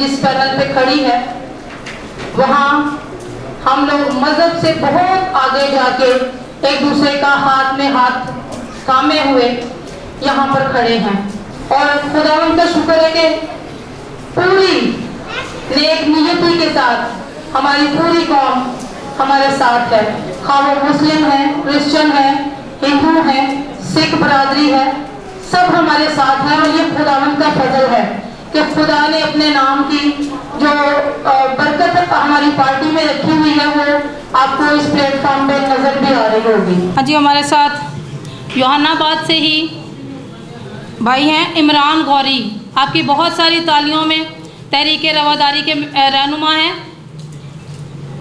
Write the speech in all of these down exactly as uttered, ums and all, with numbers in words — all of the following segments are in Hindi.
जिस पैनल पे खड़ी है वहाँ हम लोग मजहब से बहुत आगे जाके एक दूसरे का हाथ में हाथ थामे हुए यहाँ पर खड़े हैं। और खुदावंद का शुक्र है कि पूरी नेक नियति के साथ हमारी पूरी कौम हमारे साथ है, खा वो मुस्लिम है, क्रिश्चियन है, हिंदू है, सिख बरादरी है, सब हमारे साथ हैं। और ये खुदावंद का फजल है कि खुदा ने अपने नाम की जो बरकत हमारी पार्टी में रखी हुई है वो आपको इस प्लेटफॉर्म पे नजर भी आ रही होगी। हाँ जी, हमारे साथ योहानाबाद से ही भाई हैं इमरान गौरी, आपकी बहुत सारी तालियों में तहरीक रवादारी के रहनुमा हैं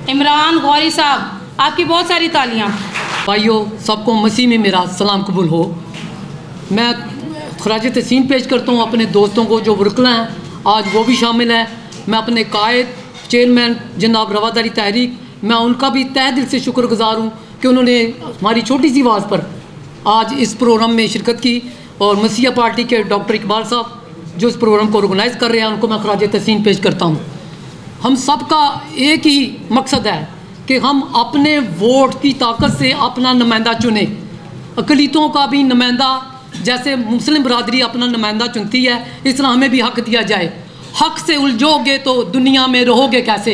इमरान गौरी साहब, आपकी बहुत सारी तालियाँ। भाइयों, सबको मसीह में मेरा सलाम कबूल हो। मैं खराज तहसीन पेश करता हूँ अपने दोस्तों को जो वर्कला हैं, आज वो भी शामिल हैं। मैं अपने कायद चेयरमैन जनाब रवादारी तहरीक, मैं उनका भी तहे दिल से शुक्रगुजार हूँ कि उन्होंने हमारी छोटी सी आवाज़ पर आज इस प्रोग्राम में शिरकत की। और मसीह पार्टी के डॉक्टर इकबाल साहब जो इस प्रोग्राम को ऑर्गेनाइज़ कर रहे हैं, उनको मैं खराज तहसीन पेश करता हूँ। हम सब का एक ही मकसद है कि हम अपने वोट की ताकत से अपना नुमाइंदा चुने। अकलीतों का भी नुमाइंदा, जैसे मुस्लिम बरादरी अपना नुमाइंदा चुनती है, इस तरह हमें भी हक दिया जाए। हक से उलझोगे तो दुनिया में रहोगे कैसे,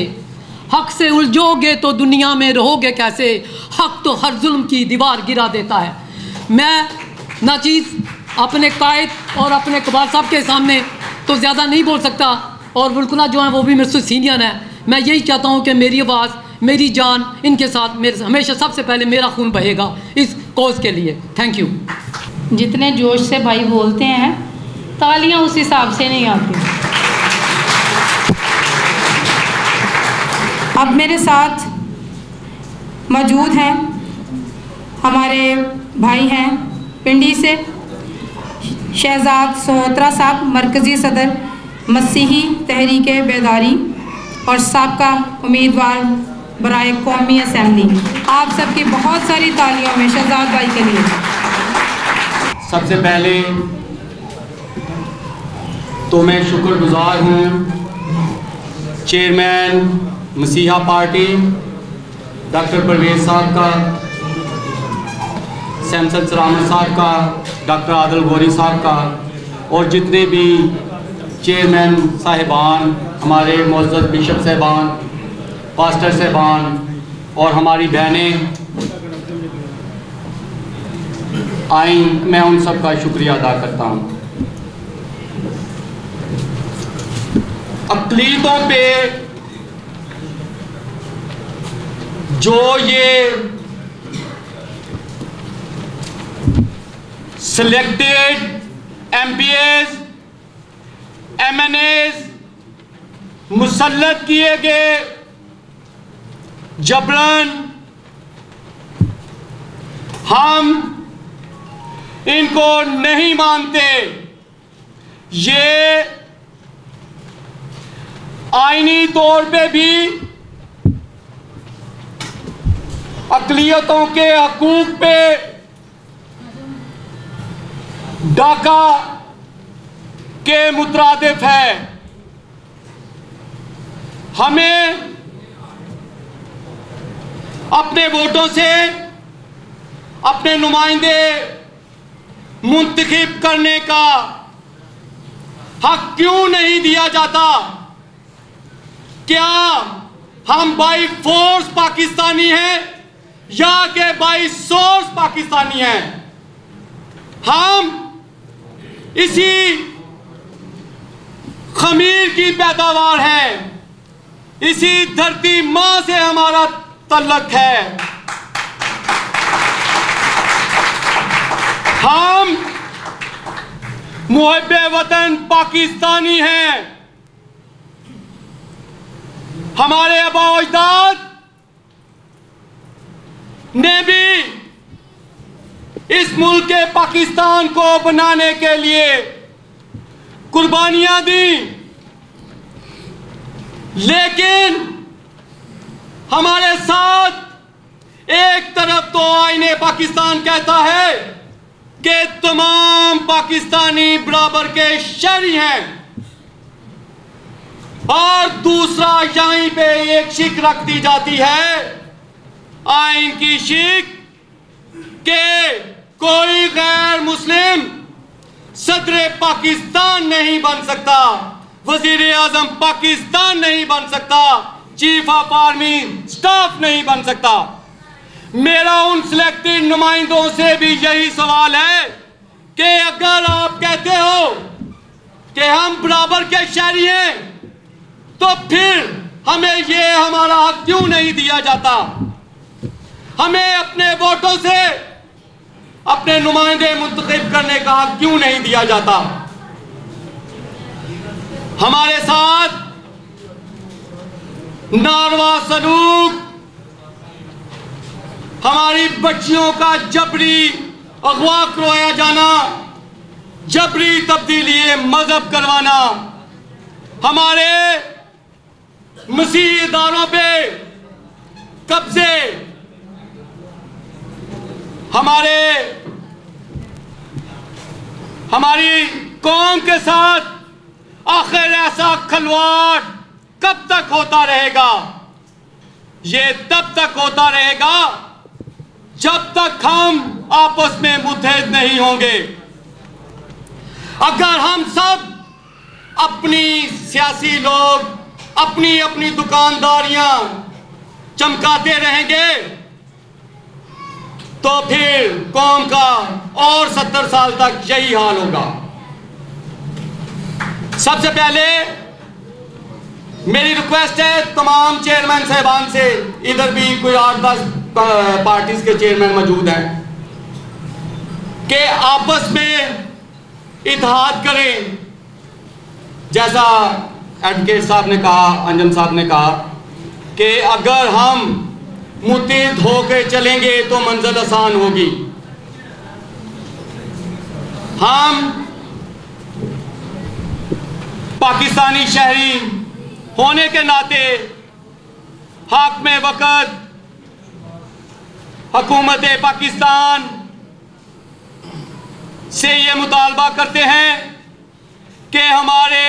हक से उलझोगे तो दुनिया में रहोगे कैसे, हक तो हर जुल्म की दीवार गिरा देता है। मैं नाचीज़ अपने कायद और अपने कबार साहब के सामने तो ज़्यादा नहीं बोल सकता, और बुलकुना जो हैं वो भी मेरे से सीनियर हैं। मैं यही चाहता हूँ कि मेरी आवाज़, मेरी जान, इनके साथ मेरे हमेशा सबसे पहले मेरा खून बहेगा इस कॉज के लिए। Thank you. जितने जोश से भाई बोलते हैं, तालियां उस हिसाब से नहीं आती। अब मेरे साथ मौजूद हैं हमारे भाई हैं पिंडी से शहजाद सहोत्रा साहब, मरकज़ी सदर मसीही तहरीक बेदारी और साबका उम्मीदवार बराए कौमी असम्बली। आप सबकी बहुत सारी तालियों में शहजाद भाई के लिए। सबसे पहले तो मैं शुक्रगुजार हूँ चेयरमैन मसीहा पार्टी डॉक्टर परवेज़ साहब का, सैमसन सरावन साहब का, डॉक्टर आदल गौरी साहब का, और जितने भी चेयरमैन साहिबान, हमारे मोअज़्ज़ज़ बिशप साहिबान, पास्टर साहिबान और हमारी बहनें आई, मैं उन सब का शुक्रिया अदा करता हूँ। अक़लीतों पे जो ये सिलेक्टेड एमपीएस, एमएनएस मुसल्लत किए गए, जबरन हम इनको नहीं मानते। ये आईनी तौर पे भी अक़लियतों के हकूक़ पे डाका के मुतरादिफ है। हमें अपने वोटों से अपने नुमाइंदे मुंतखिब करने का हक क्यों नहीं दिया जाता? क्या हम बाई फोर्स पाकिस्तानी हैं या के बाई सोर्स पाकिस्तानी हैं? हम इसी खमीर की पैदावार हैं, इसी धरती माँ से हमारा तल्लक है। हम मुहब्बे वतन पाकिस्तानी हैं। हमारे आबा ओ अजदाद ने भी इस मुल्क के पाकिस्तान को बनाने के लिए कुर्बानियां दी, लेकिन हमारे साथ एक तरफ तो आईने पाकिस्तान कहता है के तमाम पाकिस्तानी बराबर के शहरी हैं, और दूसरा यहीं पे एक शिक रख दी जाती है, आइन की शिक के कोई गैर मुस्लिम सदर पाकिस्तान नहीं बन सकता, वजीर आजम पाकिस्तान नहीं बन सकता, चीफ ऑफ आर्मी स्टाफ नहीं बन सकता। मेरा उन सिलेक्टेड नुमाइंदों से भी यही सवाल है कि अगर आप कहते हो कि हम बराबर के शहरी हैं तो फिर हमें ये हमारा हक क्यों नहीं दिया जाता? हमें अपने वोटों से अपने नुमाइंदे मुंतखिब करने का हक क्यों नहीं दिया जाता? हमारे साथ नारवा सलूक, हमारी बच्चियों का जबरी अगवा करवाया जाना, जबरी तब्दीली मजहब करवाना, हमारे मसीह इदारों पे कब्जे, हमारे हमारी कौम के साथ आखिर ऐसा खिलवाड़ कब तक होता रहेगा? ये तब तक होता रहेगा जब तक हम आपस में मुतहद नहीं होंगे। अगर हम सब अपनी सियासी लोग अपनी अपनी दुकानदारियां चमकाते रहेंगे तो फिर कौम का और सत्तर साल तक यही हाल होगा। सबसे पहले मेरी रिक्वेस्ट है तमाम चेयरमैन साहबान से, इधर भी कोई आठ दस पार्टीज के चेयरमैन मौजूद हैं, कि आपस में इत्तेहाद करें। जैसा एडवोकेट साहब ने कहा, अंजम साहब ने कहा कि अगर हम मुत्तहिद होकर चलेंगे तो मंजिल आसान होगी। हम पाकिस्तानी शहरी होने के नाते हाकिम वक्त हुकूमत पाकिस्तान से ये मुतालबा करते हैं कि हमारे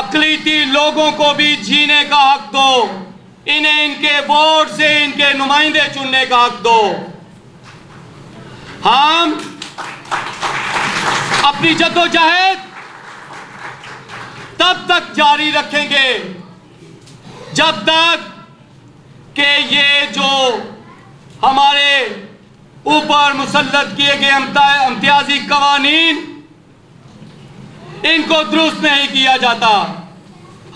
अक़लीती लोगों को भी जीने का हक दो, इन्हें इनके वोट से इनके नुमाइंदे चुनने का हक दो। हम अपनी जद्दोजहद तब तक जारी रखेंगे जब तक कि ये जो हमारे ऊपर मुसल्लत किए गए इम्तियाजी कवानीन, इनको दुरुस्त नहीं किया जाता।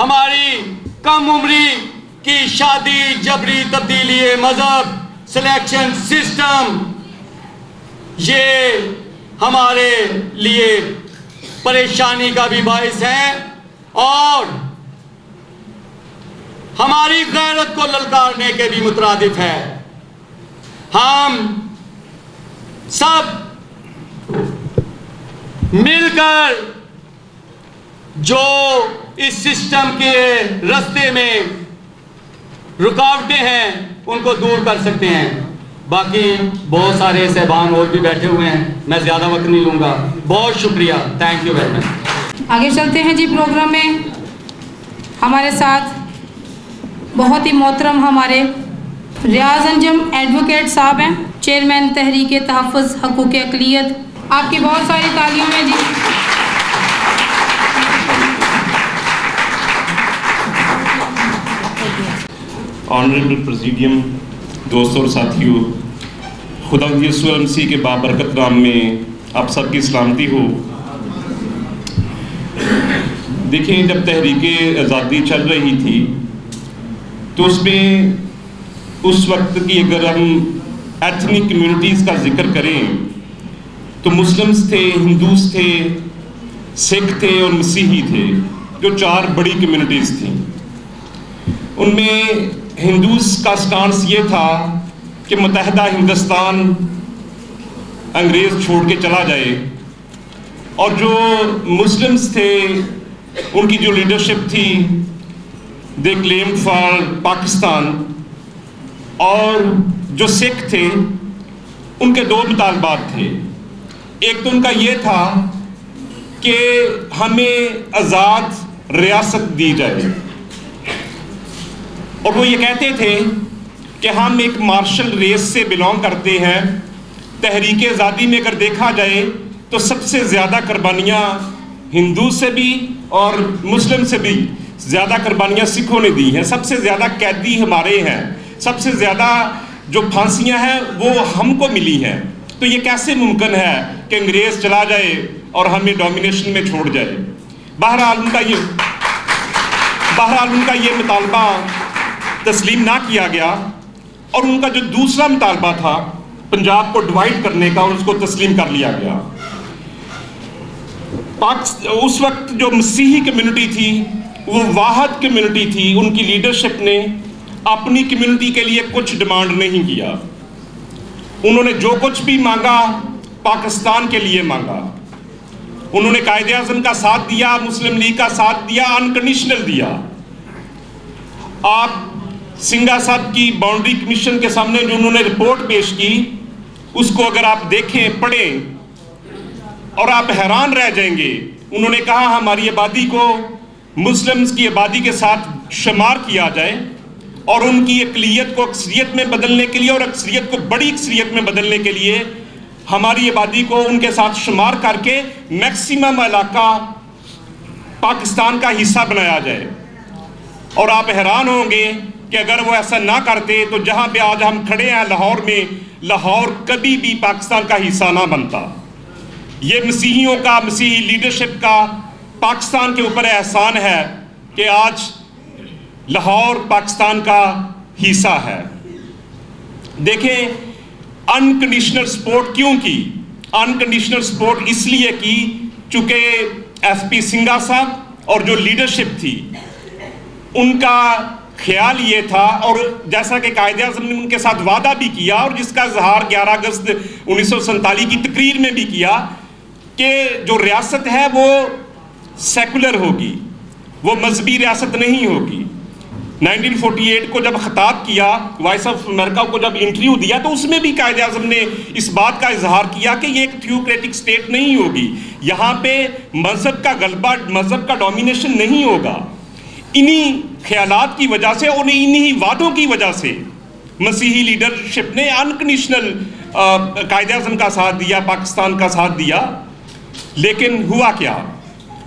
हमारी कम उम्री की शादी, जबरी तब्दीली मजहब, सिलेक्शन सिस्टम, ये हमारे लिए परेशानी का भी बायस है और हमारी गैरत को ललकारने के भी मुतरादिफ है। हम सब मिलकर जो इस सिस्टम के रास्ते में रुकावटें हैं उनको दूर कर सकते हैं। बाकी बहुत सारे साहबान और भी बैठे हुए हैं, मैं ज़्यादा वक्त नहीं लूँगा। बहुत शुक्रिया, थैंक यू वेरी मच। आगे चलते हैं जी प्रोग्राम में। हमारे साथ बहुत ही मोहतरम हमारे रियाज अंजुम एडवोकेट साहब हैं, चेयरमैन तहरीक तहफ़्फ़ुज़ हकूक़ अक़लियत। आपकी बहुत सारी तालियों में जी। ऑनरेबल प्रेसिडियम, दोस्तों और साथियों, खुदा यसु मसीह के बाबरकत नाम में आप सबकी सलामती हो। देखिए, जब तहरीक आज़ादी चल रही थी तो उसमें उस वक्त की अगर हम एथनिक कम्युनिटीज़ का जिक्र करें तो मुस्लिम्स थे, हिंदूस थे, सिख थे और मसीही थे, जो चार बड़ी कम्युनिटीज़ थी। उनमें हिंदूस का स्टांस ये था कि मुतहदा हिंदुस्तान अंग्रेज़ छोड़ के चला जाए, और जो मुस्लिम्स थे उनकी जो लीडरशिप थी, दे क्लेम्ड फॉर पाकिस्तान। और जो सिख थे उनके दो मुतालबात थे। एक तो उनका ये था कि हमें आज़ाद रियासत दी जाए। और वो ये कहते थे कि हम एक मार्शल रेस से बिलोंग करते हैं, तहरीक आज़ादी में अगर देखा जाए तो सबसे ज़्यादा कुर्बानियाँ हिंदू से भी और मुस्लिम से भी ज़्यादा कुर्बानियाँ सिखों ने दी हैं, सबसे ज़्यादा कैदी हमारे हैं, सबसे ज़्यादा जो फांसियाँ हैं वो हमको मिली हैं। तो ये कैसे मुमकिन है कि अंग्रेज़ चला जाए और हमें डोमिनेशन में छोड़ जाए। बहरहाल उनका ये बहरहाल उनका ये मुतालबा तस्लीम ना किया गया और उनका जो दूसरा मुतालबा था पंजाब को डिवाइड करने का और उसको तस्लीम कर लिया गया। पाक उस वक्त जो मसीही कम्यूनिटी थी वो वाहद कम्यूनिटी थी, उनकी लीडरशिप ने अपनी कम्यूनिटी के लिए कुछ डिमांड नहीं किया, उन्होंने जो कुछ भी मांगा पाकिस्तान के लिए मांगा। उन्होंने कायदे आज़म का साथ दिया, मुस्लिम लीग का साथ दिया, अनकंडीशनल दिया। आप सिंगा साहब की बाउंड्री कमीशन के सामने जो उन्होंने रिपोर्ट पेश की उसको अगर आप देखें पढ़ें और आप हैरान रह जाएंगे। उन्होंने कहा हमारी आबादी को मुस्लिम्स की आबादी के साथ शुमार किया जाए और उनकी अकलियत को अक्सरियत में बदलने के लिए और अक्सरियत को बड़ी अक्सरियत में बदलने के लिए हमारी आबादी को उनके साथ शुमार करके मैक्सिमम इलाका पाकिस्तान का हिस्सा बनाया जाए। और आप हैरान होंगे कि अगर वो ऐसा ना करते तो जहाँ पे आज हम खड़े हैं लाहौर में, लाहौर कभी भी पाकिस्तान का हिस्सा ना बनता। ये मसीहियों का, मसीही लीडरशिप का पाकिस्तान के ऊपर एहसान है कि आज लाहौर पाकिस्तान का हिस्सा है। देखें अनकंडीशनल सपोर्ट क्यों की, अनकंडीशनल सपोर्ट इसलिए की चूँकि एस पी सिंगा साहब और जो लीडरशिप थी उनका ख्याल ये था, और जैसा कि कायदे आज़म ने उनके साथ वादा भी किया और जिसका इजहार ग्यारह अगस्त उन्नीस सौ सैंतालीस की तकरीर में भी किया कि जो रियासत है वो सेकुलर होगी, वो मजहबी रियासत नहीं होगी। उन्नीस सौ अड़तालीस को जब खिताब किया, वॉइस ऑफ अमेरिका को जब इंटरव्यू दिया तो उसमें भी कायदे आज़म ने इस बात का इजहार किया कि ये एक थियोक्रेटिक स्टेट नहीं होगी, यहाँ पे मजहब का गलबा, मजहब का डोमिनेशन नहीं होगा। इन्हीं ख्यालात की वजह से और इन्हीं वादों की वजह से मसीही लीडरशिप ने अनकंडीशनल कायदे आज़म का साथ दिया, पाकिस्तान का साथ दिया। लेकिन हुआ क्या,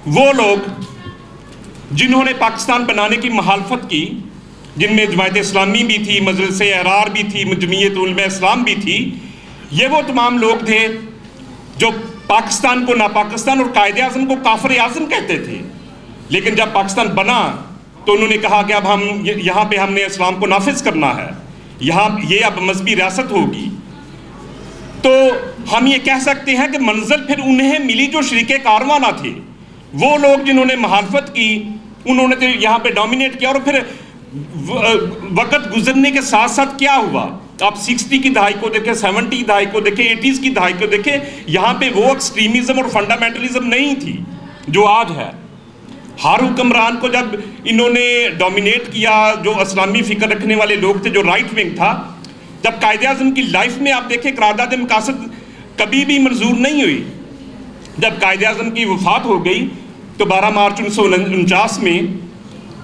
वो लोग जिन्होंने पाकिस्तान बनाने की मुखालफत की, जिनमें जमात इस्लामी भी थी, मजलिस अहरार भी थी, जमीयत उलमा इस्लाम भी थी, ये वो तमाम लोग थे जो पाकिस्तान को ना पाकिस्तान और कायदे आज़म को काफिर आज़म कहते थे। लेकिन जब पाकिस्तान बना तो उन्होंने कहा कि अब हम यहाँ पे हमने इस्लाम को नाफिज करना है, यहाँ ये अब मजहबी रियासत होगी। तो हम ये कह सकते हैं कि मंजिल फिर उन्हें मिली जो शरीके कारवाना थे। वो लोग जिन्होंने मुखालफत की उन्होंने तो यहाँ पे डोमिनेट किया। और फिर वक्त गुजरने के साथ साथ क्या हुआ, आप सिक्सटी की दहाई को देखें, सेवेंटी की दहाई को देखें, एटीज़ की दहाई को देखें, यहाँ पे वो एक्सट्रीमिज़म और फंडामेंटलिज्म नहीं थी जो आज है। हर हुक्मरान को जब इन्होंने डोमिनेट किया, जो इस्लामी फ़िक्र रखने वाले लोग थे, जो राइट विंग था, जब कायदे आज़म की लाइफ में आप देखें क़रारदाद मक़ासद कभी भी मंजूर नहीं हुई। जब कायदे आज़म की वफ़ात हो गई तो बारह मार्च उन्नीस सौ उनचास में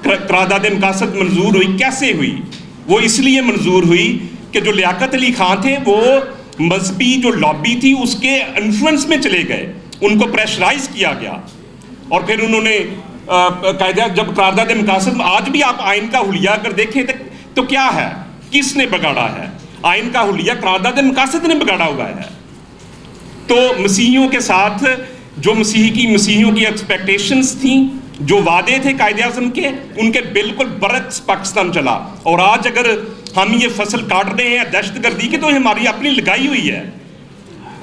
क़रारदाद मक़ासद मंजूर हुई। कैसे हुई, वो इसलिए मंजूर हुई कि जो लियाकत अली खां थे वो मजहबी जो लॉबी थी उसके इन्फ्लुएंस में चले गए, उनको प्रेशराइज किया गया। और फिर उन्होंने कायदा जब क़रारदाद मक़ासद, आज भी आप आइन का हुलिया अगर देखें तो क्या है, किसने बिगाड़ा है आइन का हुलिया, क़रारदाद मक़ासद ने बिगाड़ा हुआ है। तो मसीहियों के साथ जो मसीही की मसीहियों की एक्सपेक्टेशंस थी, जो वादे थे कायदे आज़म के, उनके बिल्कुल बरक्स पाकिस्तान चला। और आज अगर हम ये फसल काट रहे हैं दहशतगर्दी की तो हमारी अपनी लगाई हुई है।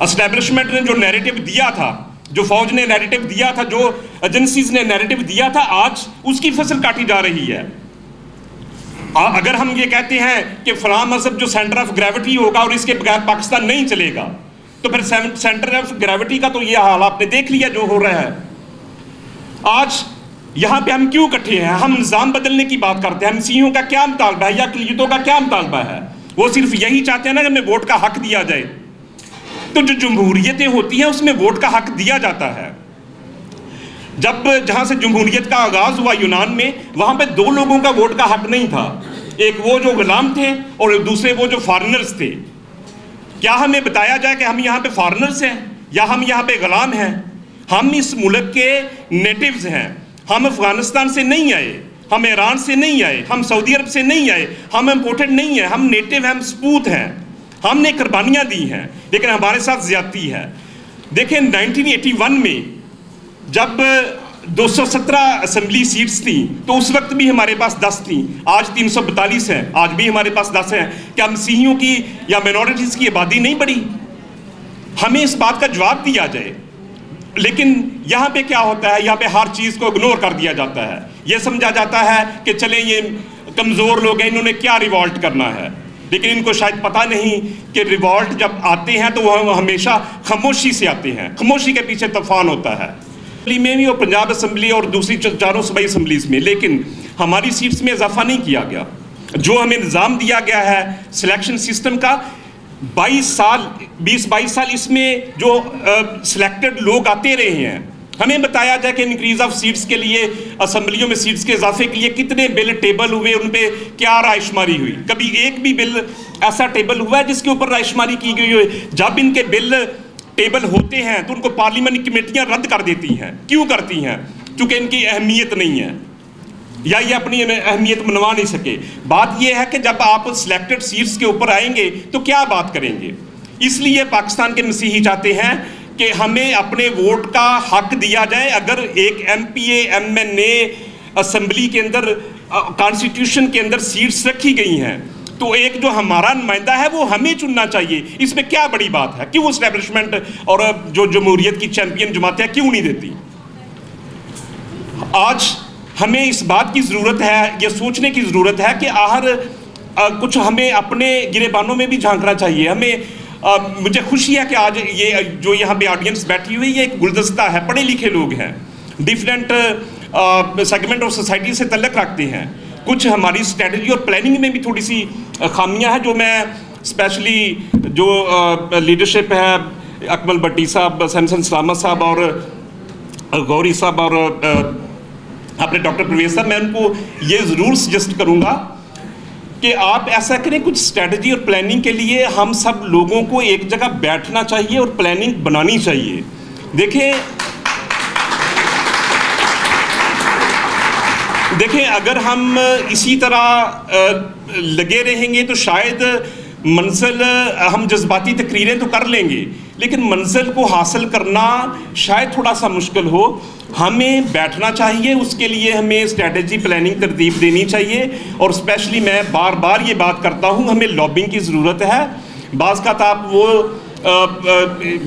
एस्टैब्लिशमेंट ने जो नैरेटिव दिया था, जो फौज ने नैरेटिव दिया था, जो एजेंसीज ने नैरेटिव दिया था, आज उसकी फसल काटी जा रही है। अगर हम ये कहते हैं कि फलां मजहब जो सेंटर ऑफ ग्रेविटी होगा और इसके बगैर पाकिस्तान नहीं चलेगा, तो फिर सेंटर ऑफ ग्रेविटी का तो ये हाल आपने देख लिया जो हो रहा है। आज यहाँ पे हम क्यों इकट्ठे हैं, हम निज़ाम बदलने की बात करते हैं, हम सीईओ का क्या मुतालबा है या अक़लियतों का क्या मुतालबा है, वो सिर्फ यही चाहते हैं ना कि हमें वोट का हक दिया जाए। तो जो जमहूरियतें होती हैं उसमें वोट का हक दिया जाता है, जब जहाँ से जमहूरियत का आगाज़ हुआ यूनान में, वहाँ पे दो लोगों का वोट का हक नहीं था, एक वो जो गुलाम थे और दूसरे वो जो फॉरेनर्स थे। क्या हमें बताया जाए कि हम यहाँ पे फॉरेनर्स हैं या हम यहाँ पे गुलाम हैं? हम इस मुल्क के नेटिव्स हैं, हम अफ़गानिस्तान से नहीं आए, हम ईरान से नहीं आए, हम सऊदी अरब से नहीं आए, हम इम्पोर्टेड नहीं हैं, हम नेटिव हैं, हम सपूत हैं, हमने कुर्बानियाँ दी हैं, लेकिन हमारे साथ ज़्यादती है। देखें नाइनटीन एटी वन में जब दो सौ सत्रह असम्बली सीट्स थी तो उस वक्त भी हमारे पास दस थी, आज तीन सौ पैंतालीस हैं, आज भी हमारे पास दस हैं। क्या मसीहियों की या माइनॉरिटीज़ की आबादी नहीं बढ़ी? हमें इस बात का जवाब दिया जाए। लेकिन यहाँ पे क्या होता है, यहाँ पे हर चीज़ को इग्नोर कर दिया जाता है। ये समझा जाता है कि चले ये कमज़ोर लोग हैं, इन्होंने क्या रिवॉल्ट करना है, लेकिन इनको शायद पता नहीं कि रिवॉल्ट जब आते हैं तो वह हमेशा खामोशी से आते हैं, खामोशी के पीछे तूफान होता है। असम्बली में भी और पंजाब असम्बली और दूसरी चारों सूबाई असम्बलीज़ में, लेकिन हमारी सीट्स में इजाफा नहीं किया गया। जो हमें इंतज़ाम दिया गया है सिलेक्शन सिस्टम का, बाईस साल बीस बाईस साल इसमें जो सिलेक्टेड लोग आते रहे हैं, हमें बताया जाए कि इंक्रीज़ ऑफ सीट्स के लिए, असम्बलियों में सीट्स के इजाफे के लिए कितने बिल टेबल हुए, उन पर क्या रायशुमारी हुई? कभी एक भी बिल ऐसा टेबल हुआ है जिसके ऊपर रायशुमारी की गई हो? जब इनके बिल टेबल होते हैं तो उनको पार्लियामेंट कमेटियाँ रद्द कर देती हैं। क्यों करती हैं? क्योंकि इनकी अहमियत नहीं है या ये अपनी अहमियत मनवा नहीं सके। बात यह है कि जब आप सिलेक्टेड सीट्स के ऊपर आएंगे तो क्या बात करेंगे? इसलिए पाकिस्तान के मसीही चाहते हैं कि हमें अपने वोट का हक दिया जाए। अगर एक M P A M N A assembly के अंदर, कॉन्स्टिट्यूशन के अंदर सीट्स रखी गई हैं तो एक जो हमारा नुमाइंदा है वो हमें चुनना चाहिए। इसमें क्या बड़ी बात है कि वो इस्टेब्लिशमेंट और जो जमहूरियत की चैंपियन जमातें क्यों नहीं देती? आज हमें इस बात की ज़रूरत है, ये सोचने की ज़रूरत है कि आहर कुछ हमें अपने गिरेबानों में भी झांकना चाहिए। हमें आ, मुझे खुशी है कि आज ये जो यहाँ पे ऑडियंस बैठी हुई है एक गुलदस्ता है, पढ़े लिखे लोग हैं, डिफरेंट सेगमेंट ऑफ सोसाइटी से तल्लक रखते हैं। कुछ हमारी स्ट्रेटजी और प्लानिंग में भी थोड़ी सी खामियां हैं जो मैं स्पेशली जो लीडरशिप है अकमल बट्टी साहब, सैमसन सलामा साहब और गौरी साहब और अपने डॉक्टर परवेज साहब, मैं उनको ये ज़रूर सजेस्ट करूँगा कि आप ऐसा करें, कुछ स्ट्रेटजी और प्लानिंग के लिए हम सब लोगों को एक जगह बैठना चाहिए और प्लानिंग बनानी चाहिए। देखें देखें अगर हम इसी तरह लगे रहेंगे तो शायद मंजिल, हम जज्बाती तकरीरें तो कर लेंगे लेकिन मंजिल को हासिल करना शायद थोड़ा सा मुश्किल हो। हमें बैठना चाहिए, उसके लिए हमें स्ट्रेटजी प्लानिंग तरतीब देनी चाहिए। और स्पेशली मैं बार बार ये बात करता हूँ, हमें लॉबिंग की ज़रूरत है। बाज़ का आप वो आ, आ,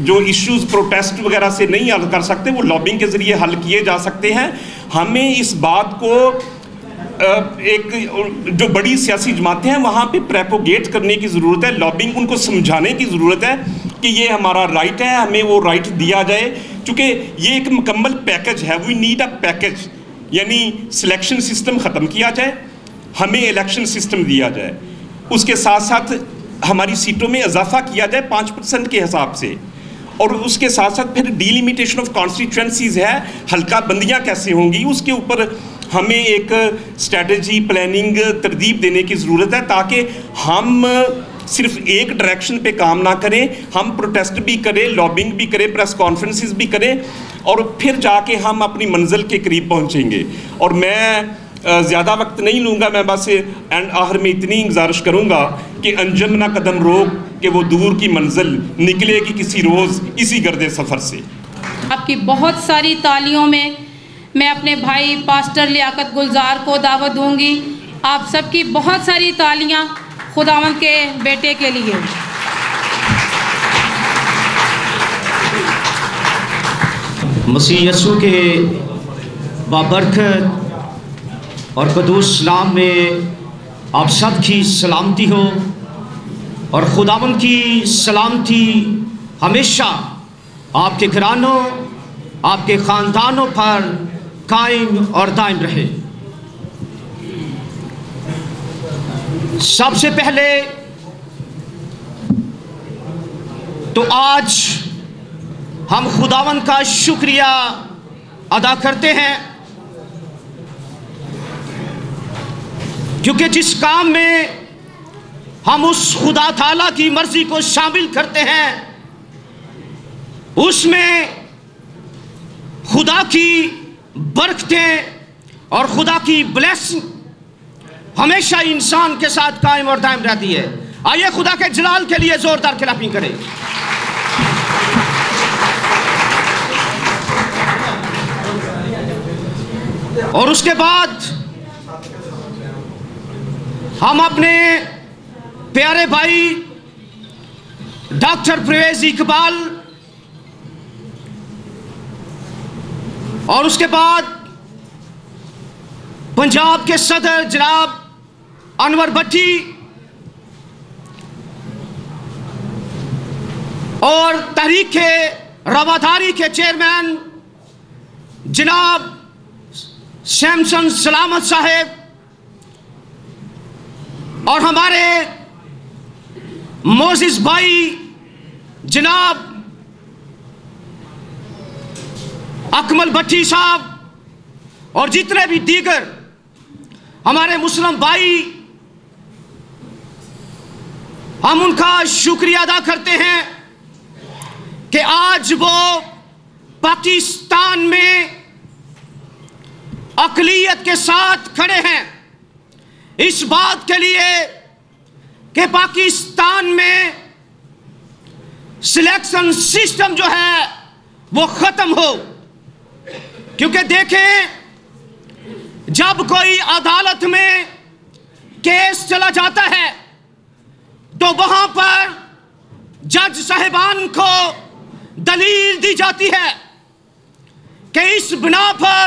जो इश्यूज़ प्रोटेस्ट वगैरह से नहीं हल कर सकते वो लॉबिंग के ज़रिए हल किए जा सकते हैं। हमें इस बात को आ, एक जो बड़ी सियासी जमातें हैं वहाँ पे प्रोपोगेट करने की ज़रूरत है, लॉबिंग उनको समझाने की ज़रूरत है कि ये हमारा राइट है, हमें वो राइट दिया जाए। चूँकि ये एक मुकम्मल पैकेज है, वी नीड अ पैकेज, यानी सिलेक्शन सिस्टम ख़त्म किया जाए, हमें इलेक्शन सिस्टम दिया जाए, उसके साथ साथ हमारी सीटों में इजाफा किया जाए पाँच परसेंट के हिसाब से, और उसके साथ साथ फिर डिलिमिटेशन ऑफ कॉन्स्टिट्यूंसीज है, हल्का बंदियाँ कैसे होंगी उसके ऊपर हमें एक स्ट्रेटजी प्लानिंग तरतीब देने की ज़रूरत है, ताकि हम सिर्फ एक डायरेक्शन पे काम ना करें। हम प्रोटेस्ट भी करें, लॉबिंग भी करें, प्रेस कॉन्फ्रेंसेस भी करें, और फिर जाके हम अपनी मंजिल के करीब पहुँचेंगे। और मैं ज़्यादा वक्त नहीं लूँगा, मैं बस एंड आखिर में इतनी गुजारिश करूँगा कि अंजुम ना कदम रोक कि वो दूर की मंजिल निकलेगी किसी रोज़ इसी गर्दे सफ़र से। आपकी बहुत सारी तालियों में मैं अपने भाई पास्टर लियाकत गुलजार को दावत दूँगी। आप सबकी बहुत सारी तालियाँ खुदावंद के बेटे के लिए। मसीह यसू के बाबरकत और कदूस नाम में आप सब की सलामती हो, और खुदावन की सलामती हमेशा आपके घरानों, आपके ख़ानदानों पर कायम और दायम रहे। सबसे पहले तो आज हम खुदावन का शुक्रिया अदा करते हैं, क्योंकि जिस काम में हम उस खुदा ताला की मर्जी को शामिल करते हैं उसमें खुदा की बरकतें और खुदा की ब्लेसिंग हमेशा इंसान के साथ कायम और दायम रहती है। आइए खुदा के जलाल के लिए जोरदार क्लैपिंग करें। और उसके बाद हम अपने प्यारे भाई डॉक्टर परवेज इकबाल और उसके बाद पंजाब के सदर जनाब अनवर भट्टी और तहरीक रवादारी के चेयरमैन जनाब सैमसन सलामत साहब और हमारे मोजिस भाई जनाब अकमल भट्टी साहब और जितने भी दीगर हमारे मुस्लिम भाई, हम उनका शुक्रिया अदा करते हैं कि आज वो पाकिस्तान में अक़लियत के साथ खड़े हैं, इस बात के लिए कि पाकिस्तान में सिलेक्शन सिस्टम जो है वो ख़त्म हो। क्योंकि देखें, जब कोई अदालत में केस चला जाता है तो वहाँ पर जज साहिबान को दलील दी जाती है कि इस बिना पर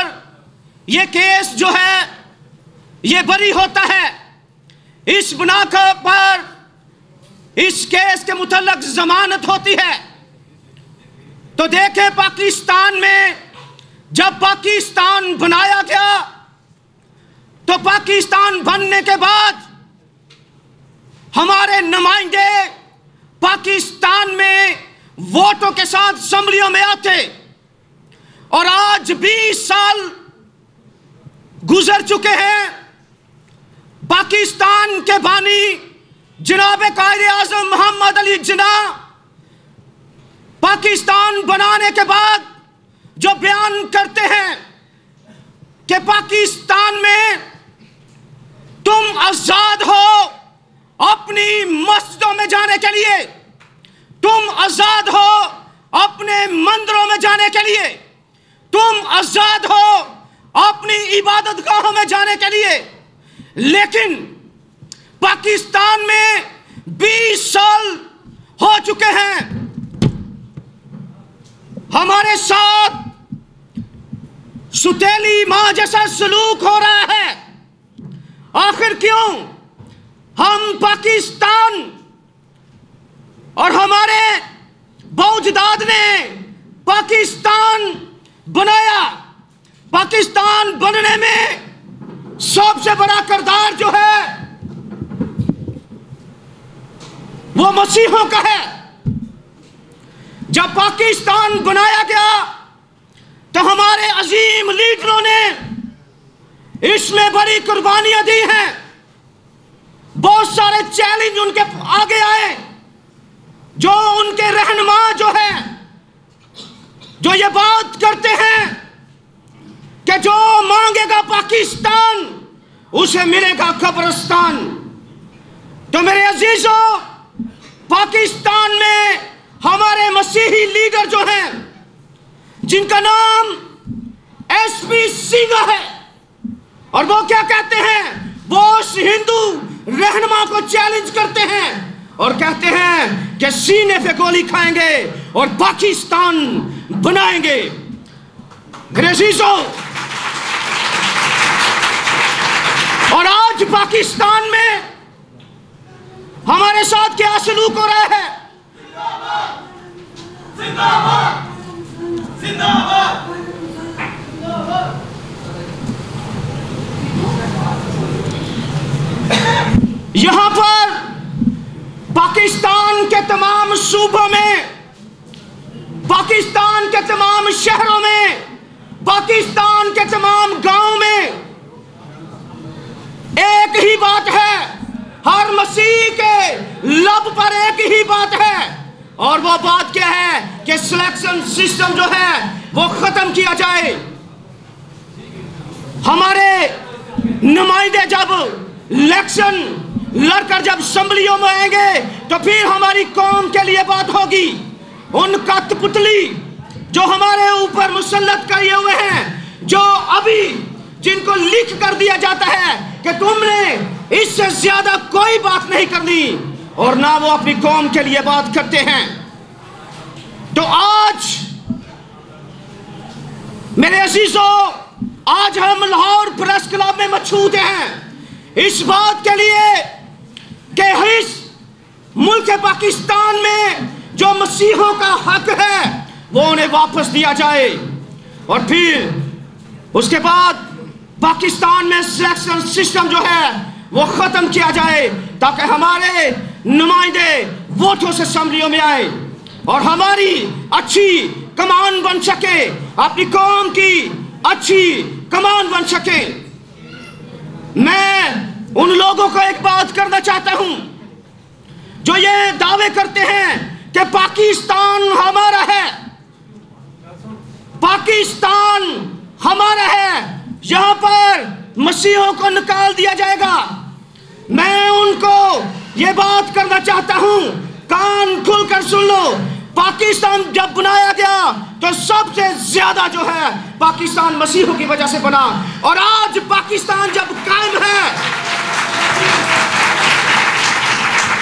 ये केस जो है ये बरी होता है, इस बिना पर इस केस के मुतल्लक जमानत होती है। तो देखें, पाकिस्तान में जब पाकिस्तान बनाया गया तो पाकिस्तान बनने के बाद हमारे नुमाइंदे पाकिस्तान में वोटों के साथ असम्बलियों में आते, और आज बीस साल गुजर चुके हैं। पाकिस्तान के बानी जनाब कायद-ए-आज़म मोहम्मद अली जिन्नाह पाकिस्तान बनाने के बाद जो बयान करते हैं कि पाकिस्तान में तुम आज़ाद हो अपनी मस्जिदों में जाने के लिए, तुम आज़ाद हो अपने मंदिरों में जाने के लिए, तुम आज़ाद हो अपनी इबादत गाहों में जाने के लिए। लेकिन पाकिस्तान में बीस साल हो चुके हैं, हमारे साथ सुतेली माँ जैसा सलूक हो रहा है। आखिर क्यों? हम पाकिस्तान और हमारे बाप-दादा ने पाकिस्तान बनाया। पाकिस्तान बनने में सबसे बड़ा किरदार जो है वो मसीहों का है। जब पाकिस्तान बनाया गया तो हमारे अजीम लीडरों ने इसमें बड़ी कुर्बानियां दी हैं। बहुत सारे चैलेंज उनके आगे आए, जो उनके रहनुमा जो है जो ये बात करते हैं कि जो मांगेगा पाकिस्तान उसे मिलेगा कब्रिस्तान। तो मेरे अजीजों, पाकिस्तान में हमारे मसीही लीडर जो हैं जिनका नाम एसपी सिंह है, और वो क्या कहते हैं? वो उस हिंदू रहनुमा को चैलेंज करते हैं और कहते हैं कि सीने पे गोली खाएंगे और पाकिस्तान बनाएंगे। मेरे अजीजों, और आज पाकिस्तान में हमारे साथ क्या सलूक हो रहा है? जिंदाबाद, जिंदाबाद, जिंदाबाद। यहां पर पाकिस्तान के तमाम सूबों में, पाकिस्तान के तमाम शहरों में, पाकिस्तान के तमाम गांव में एक ही बात है, हर मसीह के लब पर एक ही बात है, और वो बात क्या है कि सिलेक्शन सिस्टम जो है वो खत्म किया जाए। हमारे नुमाइंदे जब इलेक्शन लड़कर जब असम्बलियों में आएंगे तो फिर हमारी कौम के लिए बात होगी। उनका कठपुतली जो हमारे ऊपर मुसल्लत किए हुए हैं, जो अभी जिनको लिख कर दिया जाता है कि तुमने इससे ज्यादा कोई बात नहीं करनी, और ना वो अपनी कौम के लिए बात करते हैं। तो आज मेरे अजीजों, आज हम लाहौर प्रेस क्लब में मौजूद हैं इस बात के लिए कि इस मुल्क पाकिस्तान में जो मसीहों का हक है वो उन्हें वापस दिया जाए, और फिर उसके बाद पाकिस्तान में सिलेक्शन सिस्टम जो है वो ख़त्म किया जाए, ताकि हमारे नुमाइंदे वोटों से असम्बलियों में आए और हमारी अच्छी कमान बन सके, अपनी कौम की अच्छी कमान बन सके। मैं उन लोगों को एक बात करना चाहता हूँ जो ये दावे करते हैं कि पाकिस्तान हमारा है, पाकिस्तान हमारा है, यहाँ पर मसीहों को निकाल दिया जाएगा। मैं उनको ये बात करना चाहता हूँ, कान खुलकर सुन लो, पाकिस्तान जब बनाया गया तो सबसे ज्यादा जो है पाकिस्तान मसीहों की वजह से बना, और आज पाकिस्तान जब कायम है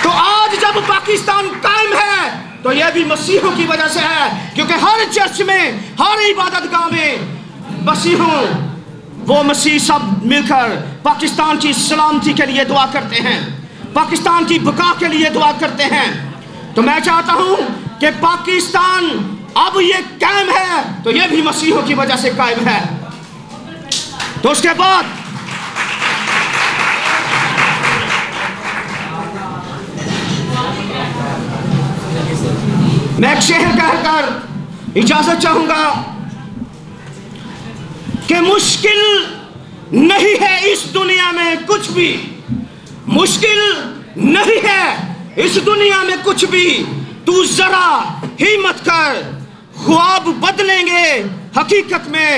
तो आज जब पाकिस्तान कायम है तो यह भी मसीहों की वजह से है, क्योंकि हर चर्च में, हर इबादतगाह में मसीहों, वो मसीह सब मिलकर पाकिस्तान की सलामती के लिए दुआ करते हैं, पाकिस्तान की बका के लिए दुआ करते हैं। तो मैं चाहता हूँ कि पाकिस्तान अब ये कायम है तो यह भी मसीहों की वजह से कायम है। तो उसके बाद मैं एक शहर कहकर इजाजत चाहूंगा कि मुश्किल नहीं है इस दुनिया में कुछ भी, मुश्किल नहीं है इस दुनिया में कुछ भी, तू जरा हिम्मत कर, ख्वाब बदलेंगे हकीकत में,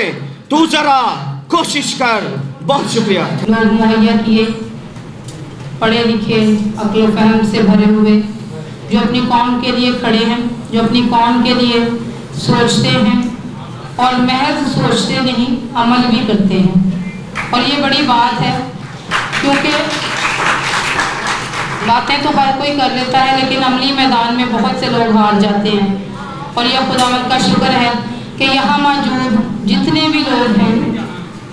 तू जरा कोशिश कर। बहुत शुक्रिया। मुहैया किए पढ़े लिखे अक्ल फहम से भरे हुए, जो अपनी कौम के लिए खड़े हैं, जो अपनी कौम के लिए सोचते हैं और महज सोचते नहीं अमल भी करते हैं, और ये बड़ी बात है, क्योंकि बातें तो हर कोई कर लेता है लेकिन अमली मैदान में बहुत से लोग हार जाते हैं। और यह खुदावंद का शुक्र है कि यहाँ मौजूद जितने भी लोग हैं,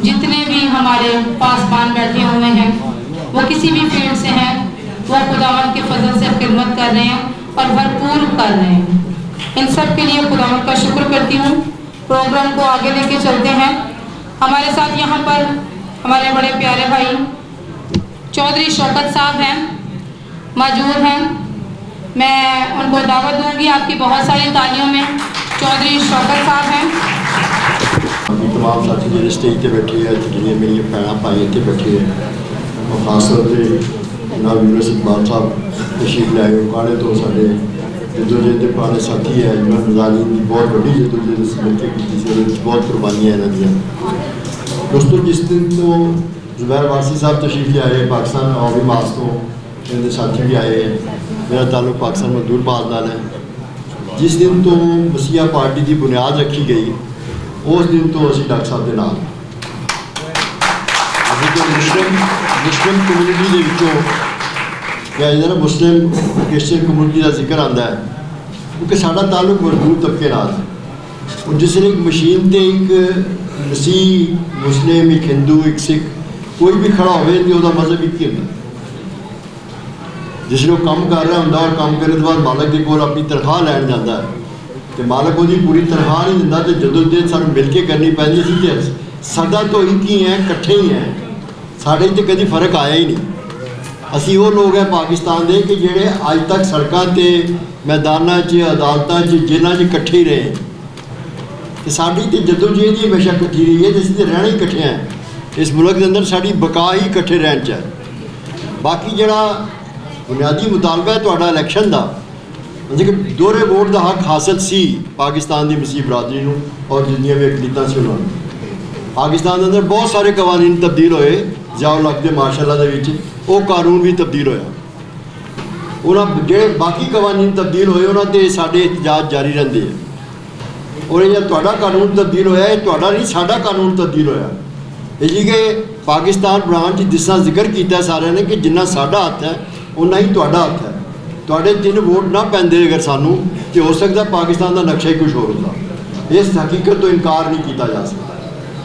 जितने भी हमारे पासबान बैठे हुए हैं, वो किसी भी फील्ड से हैं, वो खुदावंद के फजल से खिदमत कर रहे हैं और भरपूर कर रहे हैं। इन सब के लिए खुदावंद का शुक्र करती हूँ। प्रोग्राम को आगे लेके चलते हैं। हमारे साथ यहाँ पर हमारे बड़े प्यारे भाई चौधरी शौकत साहब हैं, मौजूद हैं। मैं उनको दावत दूंगी आपकी बहुत सारी तालियों में। चौधरी शौकत साहब हैं। तमाम साथी जो स्टेज पर बैठे हैं, दुनिया में ये पैणा पाई के बैठे हैं, और खासतौर पर जनाब यूनिस इकबाल साहब तशीफ लाए, काले तो साढ़े जदोजहद पुराने साथी है, इमरान गजाली की बहुत बड़ी जदोजहद इस मौके की, बहुत कुर्बानियाँ इन्हों दिया। दोस्तों, जिस दिन तो जुबैर वारसी साहब तशीफ ले आए, पाकिस्तान और भी मास तो इनके साथी भी आए हैं, मेरा ताल्लुक पाकिस्तान मजदूर पास नाल है। जिस दिन तो मसीहा पार्टी की बुनियाद रखी गई, उस दिन तो असी डॉक्टर साहब के नाल मुस्लिम मुस्लिम कम्यूनिटी के जो मुस्लिम क्रिश्चन कम्यूनिटी का जिक्र आता है, क्योंकि साढ़ा ताल्लुक मजदूर तबके नाल। और जिस एक मशीन से एक मसीह, मुस्लिम, एक हिंदू, एक सिख कोई भी खड़ा होवे तो उसका मजहब एक ही होता। जिस वो काम कर रहा होता और काम करने के बाद मालक के कोल अपनी तनख्वाह लैन जाता है तो मालक उसकी पूरी तनख्वाह नहीं दिता, तो जदोजहद सानू मिल के करनी पैंदी सी। तो सदा तो एक ही हैं, कट्ठे ही हैं, साढ़े तो कभी फर्क आया ही नहीं। असी वो लोग हैं पाकिस्तान के कि जेड़े अज तक सड़कों से, मैदानों, अदालतों, जेलों कट्ठे ही रहे। कि साड़ी तो जदोजीत ही हमेशा कट्ठी रही है, जिसने रहना ही कट्ठे हैं इस मुल्क के अंदर, साड़ी बका ही कट्ठे रहन चाहिए। बाकी जरा बुनियादी मुतालबा है तो इलेक्शन का दोहरे वोट का हक हासिल सी पाकिस्तान की मसीह बरादरी को और जिन्हें भी अकलीता से उन्होंने पाकिस्तान के अंदर बहुत सारे कवानीन तब्दील होए, ज़िया-उल-हक़ के मार्शाला वो कानून भी तब्दील होया, उन्होंने जे बाकी कवानीन तब्दील होए उन्होंने साढ़े एहतजाज जारी रहते हैं। और यह तुहाडा कानून तब्दील होया है, तुहाडा नहीं साढ़ा कानून तब्दील होया जी कि पाकिस्तान बनाने जिस तरह जिक्र किया सारे ने कि जिन्ना साढ़ा हत्थ है उन्ना ही तुहाडा हत्थ है, थोड़े तीन वोट ना पैंदे अगर सानू तो हो सकता पाकिस्तान का नक्शा ही कुछ होर होता। इस हकीकत तो इनकार नहीं किया जा सकता,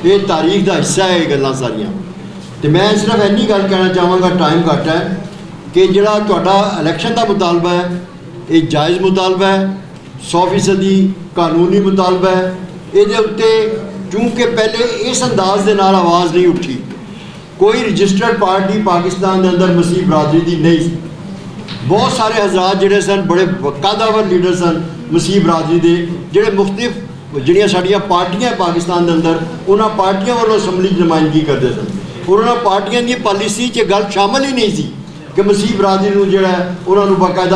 ये तारीख का हिस्सा है ये गल्लां सारियां। तो मैं सिर्फ इन्नी गल कहना चाहवांगा, टाइम घट है, कि जिहड़ा तुहाडा इलेक्शन का मुतालबा है ये जायज़ मुतालबा है, सौ फीसदी कानूनी मुतालबा है। ये उत्ते चूँकि पहले इस अंदाज के नाल आवाज़ नहीं उठी, कोई रजिस्टर्ड पार्टी पाकिस्तान के अंदर मसीह बरादरी की नहीं, बहुत सारे हजरात जोड़े सन बड़े कादावर लीडर सन मसीह बरादरी के, जोड़े मुख्तलिफ जोड़िया साड़िया पार्टियां पाकिस्तान के अंदर उन्होंने पार्टियों वालों असैम्बली नुमाइंदगी करते सन और उन्होंने पार्टियों की पॉलिसी च गल शामिल ही नहीं सी कि मसीह बरादरी को जोड़ा है उन्होंने बाकायदा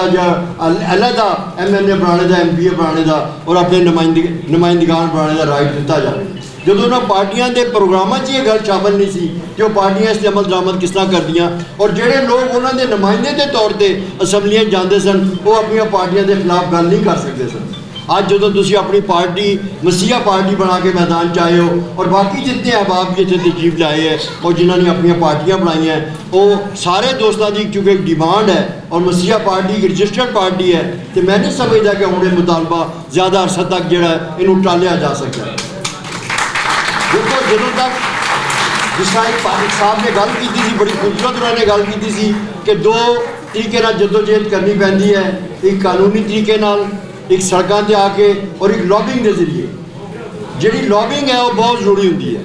अलहदा एम एल ए बनाने का एम पी ए बनाने का और अपने नुमाइंद नुमाइंदगान बनाने का राइट दिता जाए। जो उन्होंने पार्टियां के प्रोग्रामों से यह गल शामिल नहीं सी कि वह पार्टियां इससे अमल दरामद किस तरह कर दिया, और जोड़े लोग उन्होंने नुमाइंदे के तौर पर असैम्बलियां जाते सन वो अपनी पार्टियां के खिलाफ गल नहीं कर सकते सन। अज जो तुम अपनी पार्टी मसीहा पार्टी बना के मैदान च आए हो और बाकी जितने अहबाब जितने तजीब लाए हैं और जिन्होंने अपन पार्टियां बनाई हैं वो सारे दोस्तों की चूँकि डिमांड है और मसीहा पार्टी एक रजिस्टर्ड पार्टी है, तो मैं नहीं समझता कि हूँ यह मुतालबा ज़्यादा अरसा तक जोड़ा इनू टालिया जा सकता है। देखो जो तक जिस तरह पारिक साहब ने गल की बड़ी खूबसूरत उन्होंने गल की कि दो तरीके जदोजहद करनी पैंती है, एक कानूनी तरीके एक सड़कों पर आके और एक लॉबिंग के जरिए, जी लॉबिंग है वह बहुत जरूरी होती है।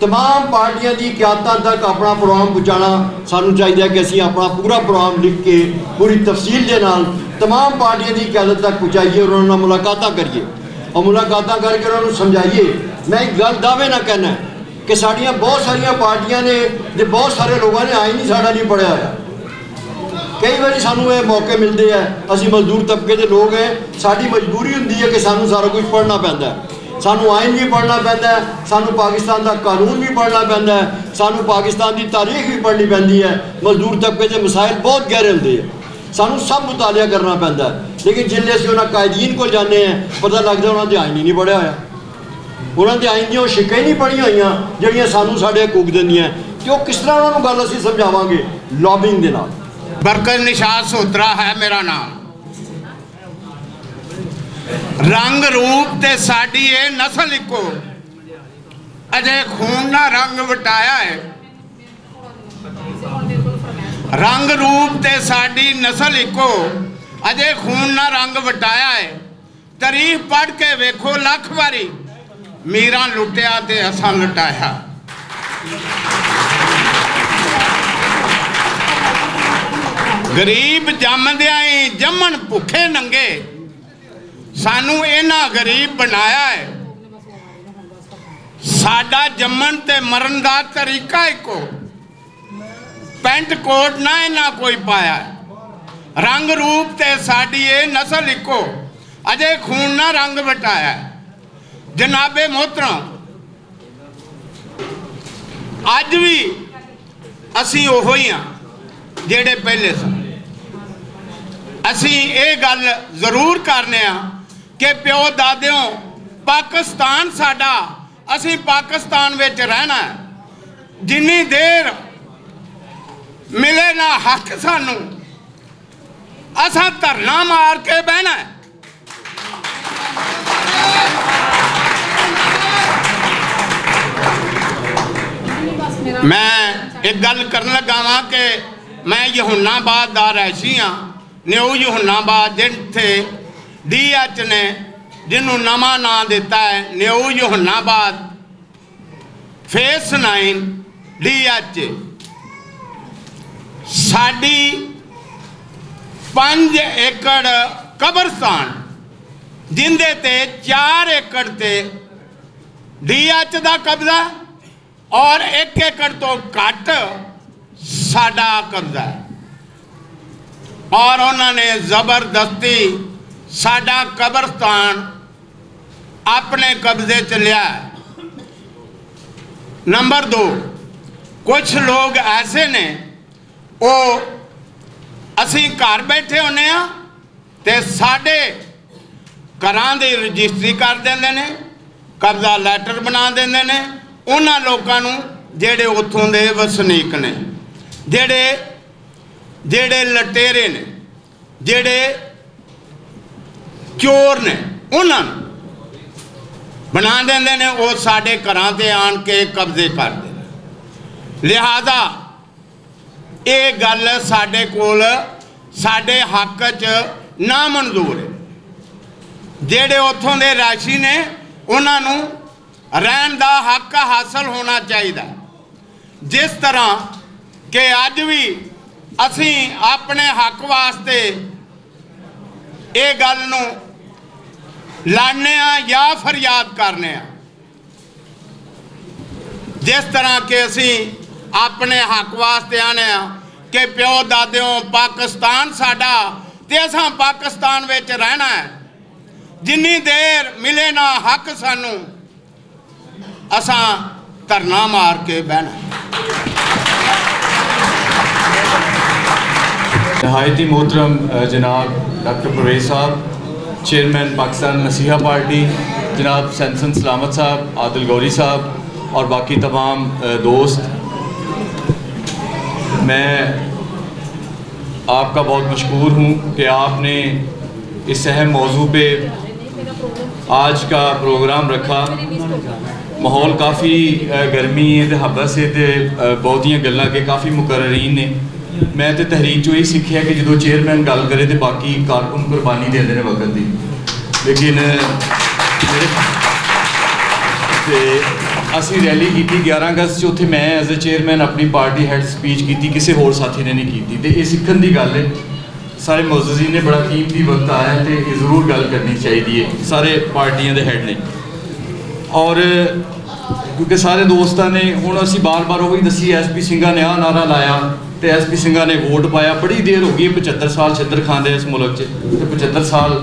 तमाम पार्टियां की क्यादतों तक अपना प्रोग्राम पहुँचाना सानू चाहिए कि असी अपना पूरा प्रोग्राम लिख के पूरी तफसील के नाल तमाम पार्टियां की क्यादत तक पहुँचाइए और उन्होंने मुलाकात करिए और मुलाकात करके उन्होंने समझाइए। मैं एक गल दावे ना कहना है कि साड़ियाँ बहुत सारिया पार्टियां ने बहुत सारे लोगों ने आई नहीं साढ़ा नहीं पढ़िया है, कई बार सानू यह मौके मिलते हैं, असी मजदूर तबके के लोग हैं, साड़ी मजबूरी होती है कि सानू सारा कुछ पढ़ना पैंदा है, सानू आइन भी पढ़ना पैंदा है, सानू पाकिस्तान का कानून भी पढ़ना पैंदा है, सानू पाकिस्तान की तारीख भी पढ़नी पैंदी है, मजदूर तबके के मसाइल बहुत गहरे होते हैं, सानू सब मुतालिया करना पैंदा है। लेकिन जिले असं उन्होंने कायदीन को जाने हैं पता लगता उन्होंने आइन ही नहीं पढ़िया होया, उन्होंने आइन दी शिकां ही नहीं पढ़िया हुई जिहड़ियां सानू साडे हकूक दिंदियां, कि वो किस तरह उन्होंने गल असीं समझावांगे लॉबिंग दे नाल। बरकत निशाद सोत्रा है मेरा नाम, रंग रूप ते साडी ए नस्ल इको अजे खून ना रंग वटाया है, रंग रूप ते साडी नस्ल इको अजे खून ना रंग वटाया है, तारीख पढ़ के वेखो लख बारी, मीरा लुटिया ते असां लुटाया। गरीब जमदियां ही जमन भुखे नंगे, सानू इन्हां गरीब बनाया है, साडा जमन ते मरन दा तरीका इको, पेंट कोट ना इन्हां कोई पाया है, रंग रूप ते साड़ी ए नस्ल इको अजे खून ना रंग बटाया। जनाबे मोहतरम अज भी असी ओहो ही हां जेड़े पहले सन, असी ये गल जरूर करने कि प्यो दादियों पाकिस्तान साडा, असी पाकिस्तान विच रहना है, जिन्नी देर मिले ना हक सानू असा धरना मार के बहना है। मैं एक गल करन लगा वा कि मैं यूहनाबाद का रहशी हाँ, न्यू यूहनाबाद जिथे डी एच ने जिन्होंने नवा नां दिता है new Youhanabad phase nine D H. साडी पांच एकड़ कब्रस्तान जिंदे ते चार एकड़ ते डी एच का कब्जा और एक एकड़ तो घट साडा कब्जा और उन्होंने जबरदस्ती साडा कब्रस्तान अपने कब्जे च लिया। नंबर दो, कुछ लोग ऐसे ने वो असी घर बैठे होने ते साडे घरां दी रजिस्ट्री कर देंदे ने, कब्जा लैटर बना देंदे ने उन्हां लोकां नूं जेड़े उत्थों दे वसनीक ने, जेड़े जेड़े लटेरे ने, जेड़े चोर ने, उन्हां नूं बना देंदे ने, वो साडे घरां ते आण के कब्जे कर देंदे। लिहाजा ये गल साडे कोल साडे हक च ना मंजूर है। जेडे उत्थों दे राशी ने उन्होंने रहन का हक हासिल होना चाहिए। जिस तरह के अज भी असी अपने हक वास्ते ये गल नूं लड़ने या फरियाद करने, जिस तरह के असी अपने हक वास्ते आने कि प्यो दादियों पाकिस्तान साडा ते असां पाकिस्तान विच रहना है, जिन्नी देर मिले ना हक सानू असां धरना मार के बहना। नहायती मोहतरम जनाब डॉक्टर परवेज़ साहब, चेयरमैन पाकिस्तान मसीहा पार्टी, जनाब सैमसन सलामत साहब, आदल गौरी साहब और बाकी तमाम दोस्त, मैं आपका बहुत मशकूर हूँ कि आपने इस अहम मौजू पे आज का प्रोग्राम रखा। माहौल काफ़ी गर्मी है, हब्बा से ते बहुत ही गल्लां के काफ़ी मुकर्रीन ने। मैं तो तहरीक चो यही सीखा कि जो चेयरमैन गल करे तो बाकी कारकुन कुर्बानी देते हैं वक्त की, लेकिन असी रैली की ग्यारह अगस्त से उत्थे मैं एज ए चेयरमैन अपनी पार्टी हैड स्पीच की, किसी होर साथी ने नहीं की। तो ये सीखने की गल है, सारे मोजजी ने बड़ा कीमती वक्त आया है तो जरूर गल करनी चाहिए सारे पार्टियां के हैड ने। और क्योंकि सारे दोस्तों ने हुण असी बार बार वही दसी एस पी सिंह ने आ नारा लाया तो एस पी सिंह ने वोट पाया। बड़ी देर हो गई, पचहत्तर साल छिद्र खाते इस मुल्क च, पचहत्तर साल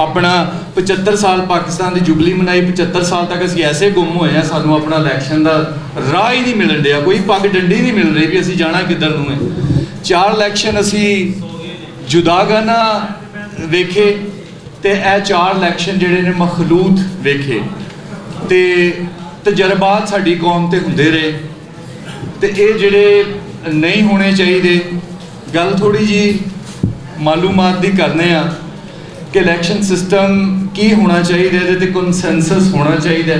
अपना पचहत्तर साल पाकिस्तान की जुबली मनाई, पचहत्तर साल तक असी ऐसे गुम हुए हैं, सानू अपना इलैक्शन का राह ही नहीं मिल रहा, कोई पग डंडी नहीं मिल रही भी असी जाना किधर नूं है। चार इलैक्शन असी जुदागाना वेखे तो यह चार इलैक्शन जिहड़े ने मखलूत वेखे, तो तजर्बात साडी कौम ते हुंदे रहे तो यह जिहड़े नहीं होने चाहिए। गल थोड़ी जी मालूमात दी करने आ कि इलैक्शन सिस्टम की होना चाहिए, ये कंसेंसस होना चाहिए।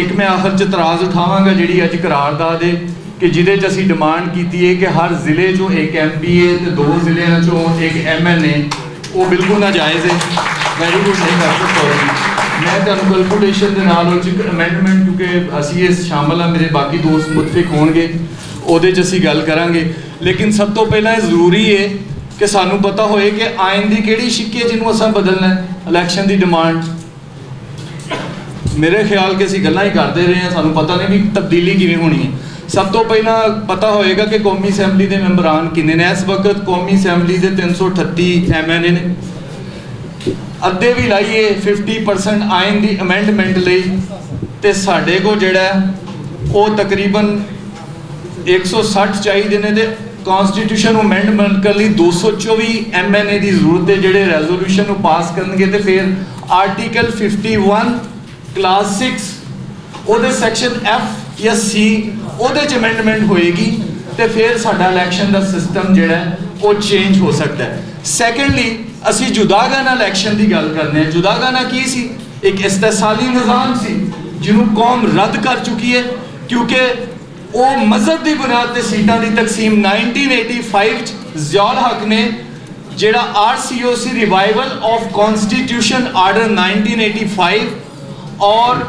एक मैं आखिर च तराज उठावांगा जी अज करारदाद है कि जिदे च असी डिमांड की है कि हर ज़िले चो एक एम पी ए तो दो ज़िलियां चो एक एम एन ए, वो बिल्कुल नाजायज़ है। वैरी गुड, नहीं कर सकता मैं तो कैलकुलेशन के नाल अमेंडमेंट क्योंकि असी इस शामिल हाँ, मेरे बाकी दोस्त मुतफिक होंगे उहदे च असी गल करांगे। लेकिन सब तो पहला जरूरी है कि सानू पता होए कि आइन की किहड़ी शिक्के जिन्होंने असा बदलना है। इलैक्शन की डिमांड मेरे ख्याल के असी गल्लां ही करते रहे हैं, सानू पता नहीं भी तब्दीली किवें होनी है। सब तो पहला पता होएगा कि कौमी असैम्बली के मैंबरान किन्ने ने। इस वक्त कौमी असैम्बली के तीन सौ अठत्ती एम एन ए ने, अद्धे भी लाइए फिफ्टी परसेंट आइन की अमेंडमेंट लई ते साडे को जिहड़ा ओह तकरीबन एक सौ सठ चाहिए ने। तो कॉन्स्टिट्यूशन अमेंडमेंट करने दो सौ चौबी एम एन ए की जरूरत है, जोड़े रेजोल्यूशन पास करे तो फिर article fifty one clause six वो सैक्शन एफ या सी वो अमेंडमेंट होएगी तो फिर साडा इलैक्शन का सिस्टम जोड़ा वो चेंज हो सकता है। सैकेंडली असी जुदागाना इलैक्शन की गल करते हैं। जुदागाना की सी एक इस्तेसाली निज़ाम सी जिन्हों कौम रद्द कर चुकी है क्योंकि वो मजहब की बुनियाद पर सीटां की तकसीम नाइनटीन एटी फाइव ज़िया-उल-हक़ ने जेड़ा R C O C revival of constitution order nineteen eighty five और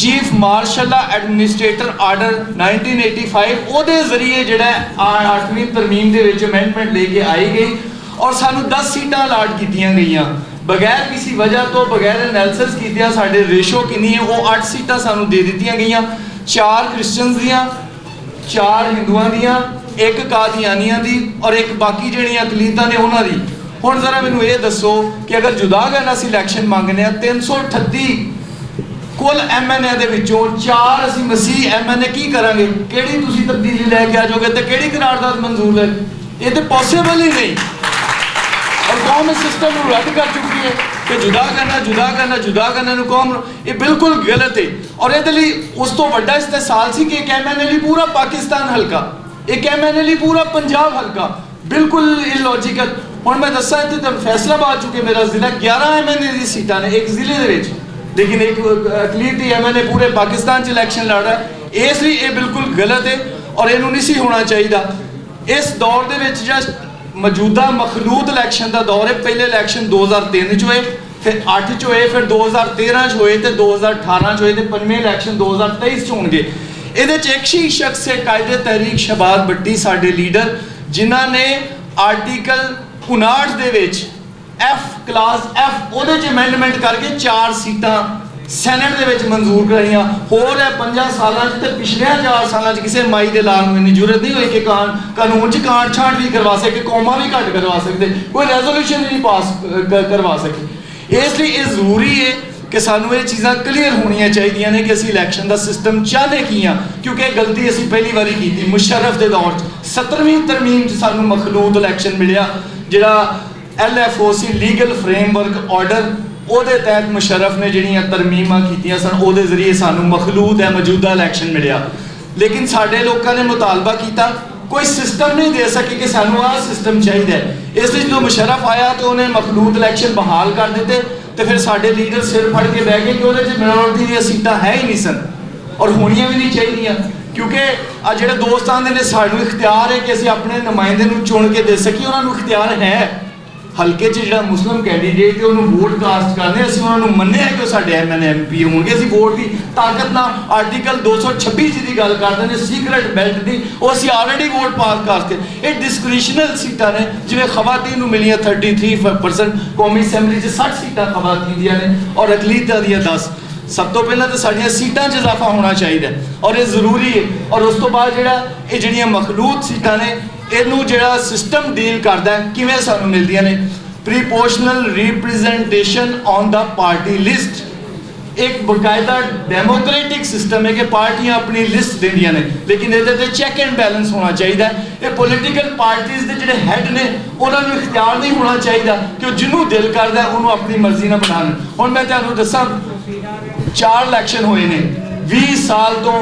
chief martial administrator order nineteen eighty five वो जरिए जोड़ा आठवीं तरमीम के अमेंडमेंट लेके आई गई और सानू दस सीटां अलाट कीतियां गई। बगैर किसी वजह तो बगैर एनालिसिस कीतिया साढ़े रेशो कि नहीं है वो अठ सीटा सानू दे दी गई, चार क्रिश्चियन दियाँ, चार हिंदुआ दियाँ, एक कादियानियां दी और एक बाकी जड़ियाँ अकलीता ने उन्होंने दी। हम जरा मैं ये दसो कि अगर जुदा गैना इलैक्शन मांगने तीन सौ अठत्ती कुल एम एन ए के चार असी मसीह एम एन ए की करा कि तब्दीली लैके आ जाओगे तो कि करारदाद मंजूर है, ये तो पॉसिबल ही नहीं। और कौम इस सिस्टम रद्द कर चुकी है कि जुदा करना जुदा करना जुदा करना कौम ये बिल्कुल गलत है। और ये उस तो वड्डा इस्तेसाल सी कि एक एम एन ए लिए पूरा पाकिस्तान हल्का, एक एम एन ए लिए पूरा पंजाब हल्का, बिल्कुल इलॉजिकल। हूँ मैं दसा इतने फैसलाबाद चुके मेरा जिला ग्यारह एम एन ए की सीटा ने एक जिले के, लेकिन एक अकलीत एम एन ए पूरे पाकिस्तान च इलैक्शन लड़ रहा है, इसलिए ये बिल्कुल गलत है और इनू नहीं सी होना चाहिए। इस दौर के जस्ट मौजूदा मखलूत इलैक्शन का दौर है, पहले इलैक्शन दो हज़ार तीन च होए, फिर अठ च होए, फिर दो हज़ार तेरह च होए, तो दो हज़ार अठारह च होए, तो पंजे इलैक्शन दो हज़ार तेईस च होंगे। ये एक ही शख्स है कायदे तहरीक शहजाद भट्टी साडे लीडर, जिन्हों ने आर्टिकल उनाहठ दे विच एफ क्लास एफ उहदे च अमेंडमेंट करके चार सीटां सैनेट दे विच मंजूर कराइयां। होर है पंजा सालां च ते पिछले चार सालां च किसी माई दे लाल नूं इन्नी जरूरत नहीं होई कि कान कानून च काट छाट भी करवा सके, कौमा भी घट करवा सकते, कोई रेजोल्यूशन नहीं पास करवा सके। इसलिए ये जरूरी है कि सानू ये चीज़ां क्लीयर होनी चाहिए ने कि असी इलैक्शन का सिस्टम चाहते की हाँ, क्योंकि गलती असी पहली बारी की मुशर्रफ के दौर च सत्रहवीं तरमीम सानू मखलूत इलैक्शन मिलिया, जिहड़ा L F O C legal framework order उहदे तहत मुशर्रफ ने जिहड़ियां तरमीमां कीतियां सन उहदे जरिए सानू मखलूत है मौजूदा इलैक्शन मिलिया। लेकिन साडे लोगों ने मुतालबा किया कोई सिस्टम नहीं दे सके कि सानू आ सिस्टम चाहिए, इसलिए जो मुशर्रफ आया तो उन्हें मखलूत इलैक्शन बहाल कर दिते। तो फिर साढ़े लीडर सिर फड़ के बह गए कि उन्हें मिनोरिटी दी सीटां है ही नहीं सन और होनिया भी नहीं चाहिए, क्योंकि आ जो दोस्त आते हैं सानू इख्तियार है कि असी अपने नुमाइंदे चुन के दे सकी, उन्होंने इख्तियार है हल्के जो मुस्लिम कैंडीडेट है उन्होंने वोट कास्ट करते हैं, असं उन्होंने मन्ने कि साढ़े एम एन एम पी होंगे, असी वोट की ताकत ना आर्टिकल दो सौ छब्बीस जी की गल करते हैं सीक्रेट बेल्ट की, वो असं ऑलरेडी वोट पास करते। ये डिस्क्रिशनल सीटा ने जिमें खवातीन मिलियाँ थर्टी थ्री परसेंट कौमी असैम्बली से सठ सीटा खवातीन दियाँ ने और अकलीता दियाँ दस। सब तो पहले तो साढ़िया सीटा च इजाफा होना चाहिए और ये जरूरी है। और उस तो बाद जिहड़ा ये जिहड़ियां मखलूत सीटा ने इनू जिहड़ा सिस्टम डील करता है किवें सानू मिलदियां ने, proportional representation on the party list एक बकायदा डेमोक्रेटिक सिस्टम है कि पार्टियां अपनी लिस्ट देंदियां ने, लेकिन ये चेक एंड बैलेंस होना चाहिए। ये पोलिटिकल पार्टीज के जोड़े हैड ने उन्होंने इख्तियार नहीं होना चाहिए कि जिन्होंू दिल करता है उन्होंने अपनी मर्जी ना बना। हुण मैं तुहानू दसां चार इलैक्शन हुए ने बीस साल तो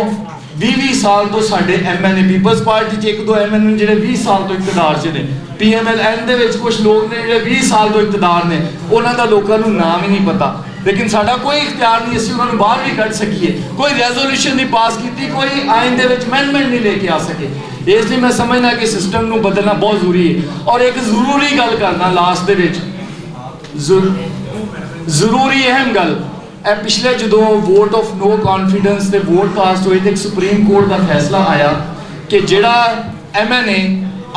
बीस बीस साल तो साढ़े M N A Peoples Party च एक दो एम एन ए जिहड़े बीस साल तो इकतदार च ने, पी एम एल एन दे विच कुछ लोग ने जिहड़े बीस साल तो इकतदार ने, उन्हां दा लोकां नूं नाम ही नहीं पता, लेकिन साडा कोई इख्तियार नहीं असीं उन्हां नूं बाहर भी कढ सकीए, कोई रेजोल्यूशन नहीं पास कीती, कोई आइन दे विच अमेंडमेंट नहीं लेके आ सके। इसलिए मैं समझना कि सिस्टम नूं बदलना बहुत जरूरी है। और एक जरूरी गल करना लास्ट दे विच जरूरी अहम गल, पिछले जो वोट ऑफ नो कॉन्फिडेंस से वोट कास्ट हुए तो एक सुप्रीम कोर्ट का फैसला आया कि जिहड़ा एम एन ए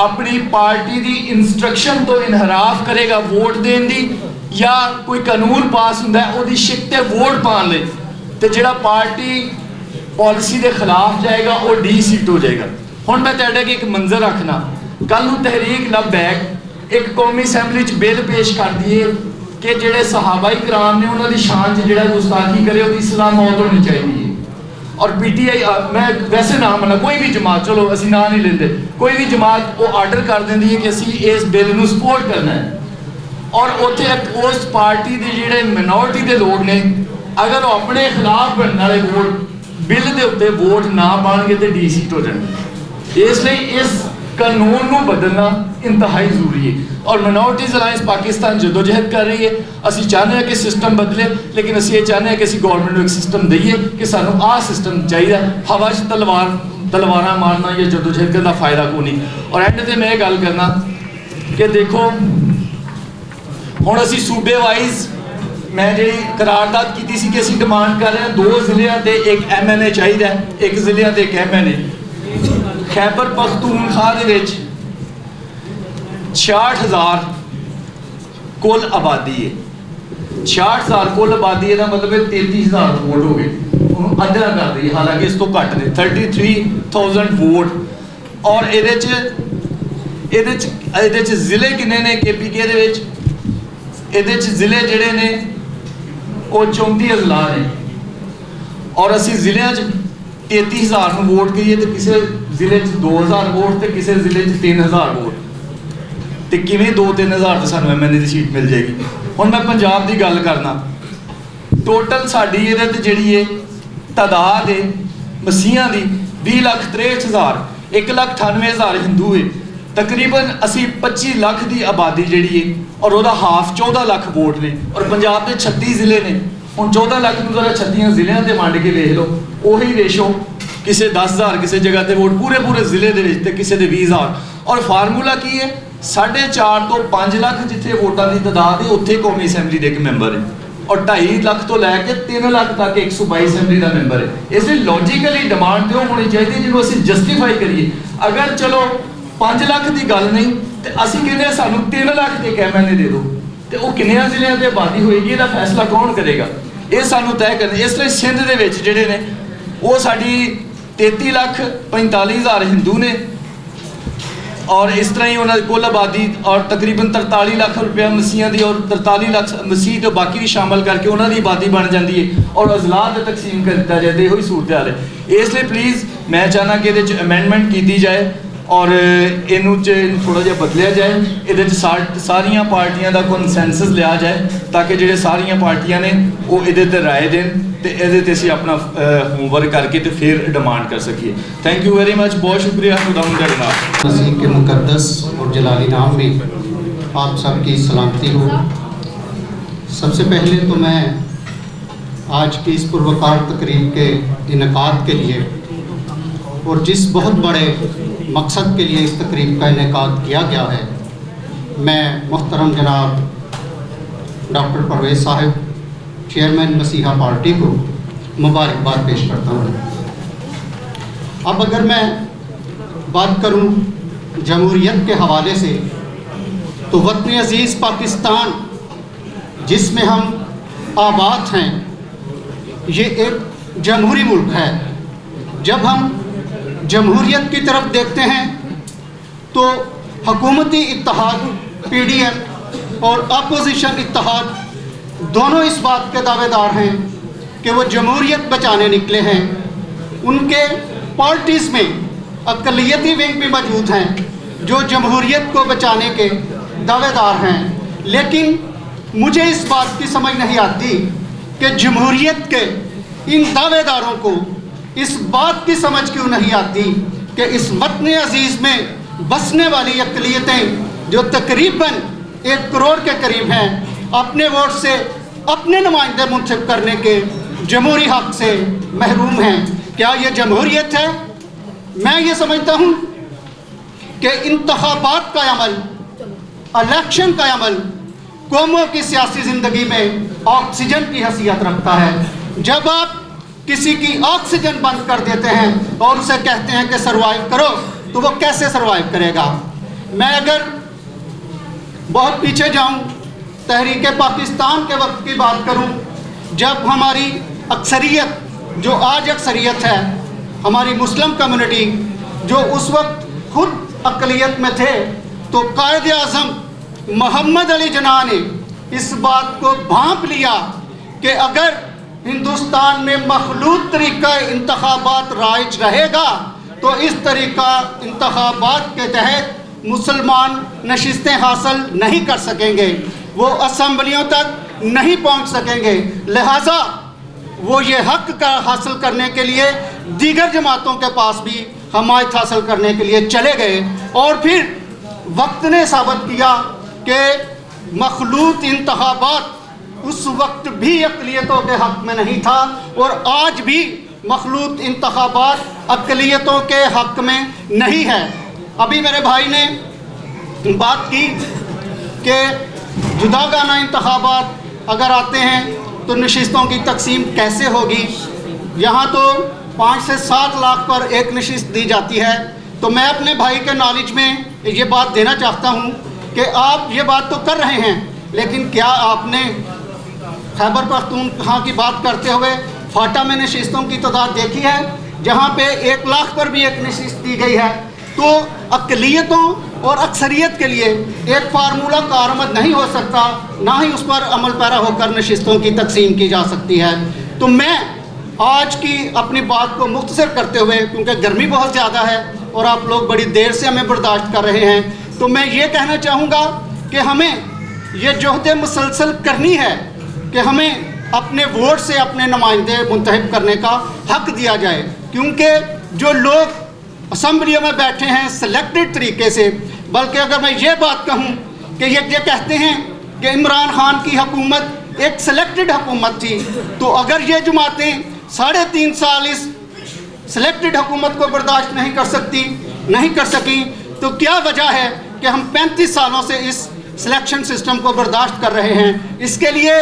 अपनी पार्टी की इंस्ट्रक्शन तो इनहराफ करेगा वोट देने की, या कोई कानून पास होंदा है उहदी शिकते वोट पाने लई, तो जिहड़ा पार्टी पॉलिसी के खिलाफ जाएगा वो डी सीट हो जाएगा। हुण मैं तुहाडे अगे एक मंजर रखना, कल नूं तहरीक लबैक एक कौमी असैम्बली च बिल पेश करदी है कि जेडे सहाबाई कराम ने उन्होंने शान से जो गुस्ताखी करे उसकी सज़ा मौत होनी चाहिए। और पी टी आई मैं वैसे ना मना कोई भी जमात, चलो असी ना नहीं लेंदे, कोई भी जमात वो आर्डर कर देंदी है कि असी इस बिल को सपोर्ट करना है, और उत्थे उस पार्टी के जेडे मिनोरिटी के लोग ने अगर वो अपने खिलाफ बनने वाले वोट बिल के उत्ते वोट ना पाएंगे तो डी सीट हो जाएगी। इसलिए इस कानून को बदलना इंतहाई जरूरी है। और मिनोरिटीज़ अलायंस पाकिस्तान जदोजहद कर रही है, असी चाहते हैं कि सिस्टम बदले, लेकिन असी ये चाहते हैं कि असी गवर्नमेंट को एक सिस्टम दईए कि सानू आ सिस्टम चाहिए, हवा च तलवार तलवारा मारना या जदोजहद करना फायदा को नहीं। और एंड से मैं गल करना कि देखो हुण असी सूबे वाइज मैं जी करारदाद की सी कि असी डिमांड कर रहे हैं दो जिले से एक एम एन ए चाहिए, एक जिले से एक M N A. Khyber Pakhtunkhwa दे छियासठ हज़ार कुल आबादी है, छियाठ साल कुल आबादी का मतलब तैंतीस हज़ार वोट हो गए, उन्होंने अद्धा कर दी, हालांकि इस तो घट ने थर्टी थ्री थाउजेंड वोट। और ये जिले किन्ने ने के पी के ये जिले जड़े ने चौंती अजला ने, और असी जिले तेती हज़ार में वोट करिए तो किसी जिले दो हज़ार वोट तो किसी जिले तीन हज़ार वोट, तो किमें दो तीन हज़ार तो सू एम एन ए की सीट मिल जाएगी। हम मैं पंजाब की गल करना, टोटल साड़ी जी तादाद है मसीहा की भी लख त्रेहठ हज़ार, एक लख अठानवे हज़ार हिंदू है, तकरीबन असी पच्ची लख की आबादी जी है, और वह हाफ चौदह लख वोट ने, और पंजाब के छत्तीस जिले ने। हम चौदह लख में जरा छत्तीस जिलों से वंड के देख लो, उही रेशो किसी दस हज़ार किसी जगह पर वोट पूरे पूरे जिले के किसी के भी हज़ार। और फार्मूला की है साढ़े चार तो पाँच लख जिथे वोटा की तादाद है उत्थे कौमी असैम्बली के एक मैंबर है, और ढाई लख तो लैके तीन लख तक एक सौ बाईस असैम्बली का मैंबर है। इसलिए लॉजिकली डिमांड तो होनी चाहिए जिन्होंने असीं जस्टिफाई करिए। अगर चलो पाँच लख की गल नहीं तो असीं कहते सानू तीन लख के एम एन ए दे दो, तो वह किन्ने जिले की आबादी होएगी इसका फैसला कौन करेगा, ये सानू तय करना। इसलिए सिंध के जोड़े ने वो साड़ी तेती लख पैंताली हज़ार हिंदू ने, और इस तरह ही उन्होंने कुल आबादी और तकरीबन तरताली लाख रुपया मसीह की, और तरताली लाख मसीह तो बाकी भी शामिल करके उन्होंने आबादी बन जाती है, और अजलात तकसीम कर दिया जाए, यही सूरत हाल है। इसलिए प्लीज़ मैं चाहना कि ये अमेंडमेंट की जाए और इनू थोड़ा जि बदलिया जाए, ये सारिया पार्टियां का कंसेंसस लिया जाए, ताकि जो सारिया पार्टियां ने वो ये राय देन, तो ये असी अपना होमवर्क करके तो फिर डिमांड कर सकिए। थैंक यू वेरी मच, बहुत शुक्रिया। खुदाउंद मसीह के मुकद्दस और जलाली नाम में आप सबकी सलामती हो। सबसे पहले तो मैं आज की इस पुरवकार तकरीब के इनकाद के लिए और जिस बहुत बड़े मकसद के लिए इस तकरीब का इनेकाद किया गया है, मैं मुहतरम जनाब डॉक्टर परवेज़ साहब चेयरमैन मसीहा पार्टी को मुबारकबाद पेश करता हूँ। अब अगर मैं बात करूँ जमहूरियत के हवाले से, तो वतन अज़ीज़ पाकिस्तान जिसमें हम आबाद हैं, ये एक जमहूरी मुल्क है। जब हम जमहूरियत की तरफ देखते हैं तो हकूमती इत्तेहाद पी डी एम और अपोजिशन इत्तेहाद दोनों इस बात के दावेदार हैं कि वो जमहूरियत बचाने निकले हैं। उनके पार्टीज़ में अक़लियती विंग भी मौजूद हैं जो जमहूरियत को बचाने के दावेदार हैं, लेकिन मुझे इस बात की समझ नहीं आती कि जमहूरियत के इन दावेदारों को इस बात की समझ क्यों नहीं आती कि इस वतन अजीज़ में बसने वाली अक़लियतें जो तकरीबन एक करोड़ के करीब हैं, अपने वोट से अपने नुमाइंदे मुंतखब करने के जमहूरी हक़ से महरूम हैं। क्या ये जमहूरियत है? मैं ये समझता हूँ कि इंतखाबात का अमल, इलेक्शन का अमल कौमों की सियासी ज़िंदगी में ऑक्सीजन की हैसियत रखता है। जब आप किसी की ऑक्सीजन बंद कर देते हैं और उसे कहते हैं कि सरवाइव करो, तो वो कैसे सरवाइव करेगा। मैं अगर बहुत पीछे जाऊं, तहरीक पाकिस्तान के वक्त की बात करूं, जब हमारी अक्सरियत जो आज अक्सरियत है, हमारी मुस्लिम कम्युनिटी जो उस वक्त खुद अक़लियत में थे, तो कायद-ए-आज़म मोहम्मद अली जिन्ना ने इस बात को भांप लिया कि अगर हिंदुस्तान में मखलूत तरीका इंतखाबात राइज रहेगा तो इस तरीका इंतखाबात के तहत मुसलमान नशिस्तें हासिल नहीं कर सकेंगे, वो असम्बलियों तक नहीं पहुंच सकेंगे, लिहाजा वो ये हक का हासिल करने के लिए दीगर जमातों के पास भी हमायत हासिल करने के लिए चले गए। और फिर वक्त ने साबित किया कि मखलूत इंतखाबात उस वक्त भी अक़लियतों के हक़ में नहीं था, और आज भी मखलूत इंतखाबात अक़लियतों के हक़ में नहीं है। अभी मेरे भाई ने बात की कि जुदागाना इंतखाबात अगर आते हैं तो नशिस्तों की तकसीम कैसे होगी। यहाँ तो पाँच से सात लाख पर एक नशिस्त दी जाती है, तो मैं अपने भाई के नॉलेज में ये बात देना चाहता हूँ कि आप ये बात तो कर रहे हैं, लेकिन क्या आपने खैबर पख्तूनख्वा की बात करते हुए फाटा में नशिस्तों की तादाद देखी है, जहाँ पे एक लाख पर भी एक नशिस्त दी गई है। तो अक़लियतों और अक्सरियत के लिए एक फार्मूला कारआमद नहीं हो सकता, ना ही उस पर अमल पैरा होकर नशिस्तों की तकसीम की जा सकती है। तो मैं आज की अपनी बात को मुख्तसर करते हुए, क्योंकि गर्मी बहुत ज़्यादा है और आप लोग बड़ी देर से हमें बर्दाश्त कर रहे हैं, तो मैं ये कहना चाहूँगा कि हमें ये जहद मुसलसल करनी है कि हमें अपने वोट से अपने नुमाइंदे मुंतखब करने का हक दिया जाए, क्योंकि जो लोग असम्बली में बैठे हैं सेलेक्टेड तरीके से, बल्कि अगर मैं ये बात कहूँ कि ये ये कहते हैं कि इमरान खान की हकूमत एक सेलेक्टेड हकूमत थी, तो अगर ये जमातें साढ़े तीन साल इस सेलेक्टेड हकूमत को बर्दाश्त नहीं कर सकती नहीं कर सकी, तो क्या वजह है कि हम पैंतीस सालों से इस सिलेक्शन सिस्टम को बर्दाश्त कर रहे हैं। इसके लिए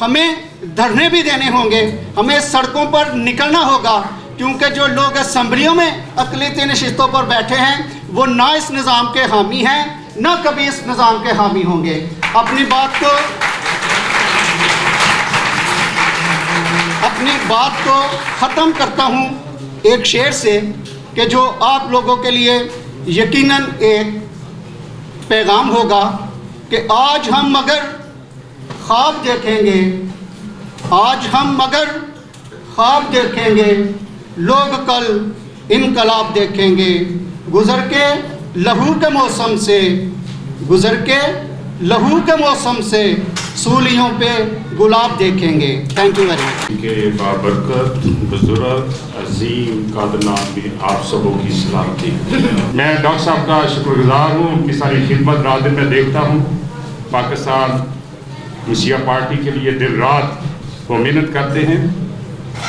हमें धरने भी देने होंगे, हमें सड़कों पर निकलना होगा, क्योंकि जो लोग असम्बलियों में अक़लियती नशिस्तों पर बैठे हैं वो ना इस निज़ाम के हामी हैं, ना कभी इस निज़ाम के हामी होंगे। अपनी बात को अपनी बात को ख़त्म करता हूँ एक शेर से, कि जो आप लोगों के लिए यकीनन एक पैगाम होगा कि आज हम मगर ख्वाब देखेंगे, आज हम मगर ख्वाब देखेंगे, लोग कल इनकलाब देखेंगे। गुज़र के लहू के मौसम से, गुज़र के लहू के मौसम से सूलियों पे गुलाब देखेंगे। Thank you very much. के बाबरकत बुजुर्ग अजीम कादरनाम भी आप सबों की सलामती। मैं डॉक्टर साहब का शुक्रगुजार हूँ, उनकी सारी खिदमत रात दिन में देखता हूँ। पाकिस्तान मसीह पार्टी के लिए दिन रात वो मेहनत करते हैं,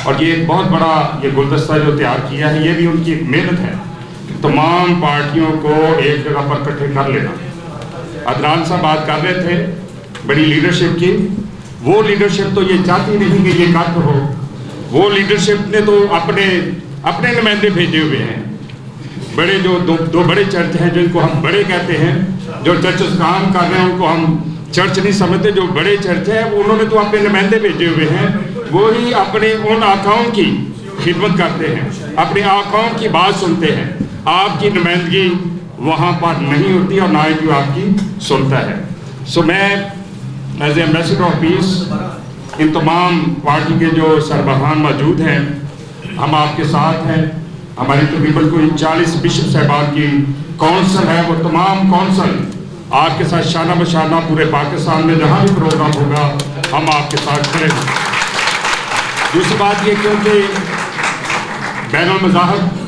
और ये एक बहुत बड़ा ये गुलदस्ता जो तैयार किया है ये भी उनकी एक मेहनत है। तमाम पार्टियों को एक जगह पर इकट्ठे कर लेना। अदनान साहब बात कर रहे थे बड़ी लीडरशिप की, वो लीडरशिप तो ये चाहती नहीं कि ये कट हो। वो लीडरशिप ने तो अपने अपने नुमाइंदे भेजे हुए हैं। बड़े जो दो, दो बड़े चर्च हैं जिनको हम बड़े कहते हैं, जो चर्चेस काम कर रहे हैं उनको हम चर्च नहीं समझते, जो बड़े चर्च हैं उन्होंने तो अपने नुमाइंदे भेजे हुए हैं, वो ही अपने उन आकाओं की खिदमत करते हैं, अपने आकाओं की बात सुनते हैं। आपकी नुमाइंदगी वहाँ पर नहीं होती और ना ही जो आपकी सुनता है। सो मैं एज एम्बेसडर ऑफ पीस इन तमाम पार्टी के जो सरबराहान मौजूद हैं, हम आपके साथ हैं। हमारी तकरीबन कोई चालीस बिशप साहबान की कौंसल है, वो तमाम कौंसल आपके साथ शाना बशाना पूरे पाकिस्तान में जहाँ भी प्रोग्राम होगा हम आपके साथ खड़े हैं। दूसरी बात ये, क्योंकि बैनुल मज़ाहब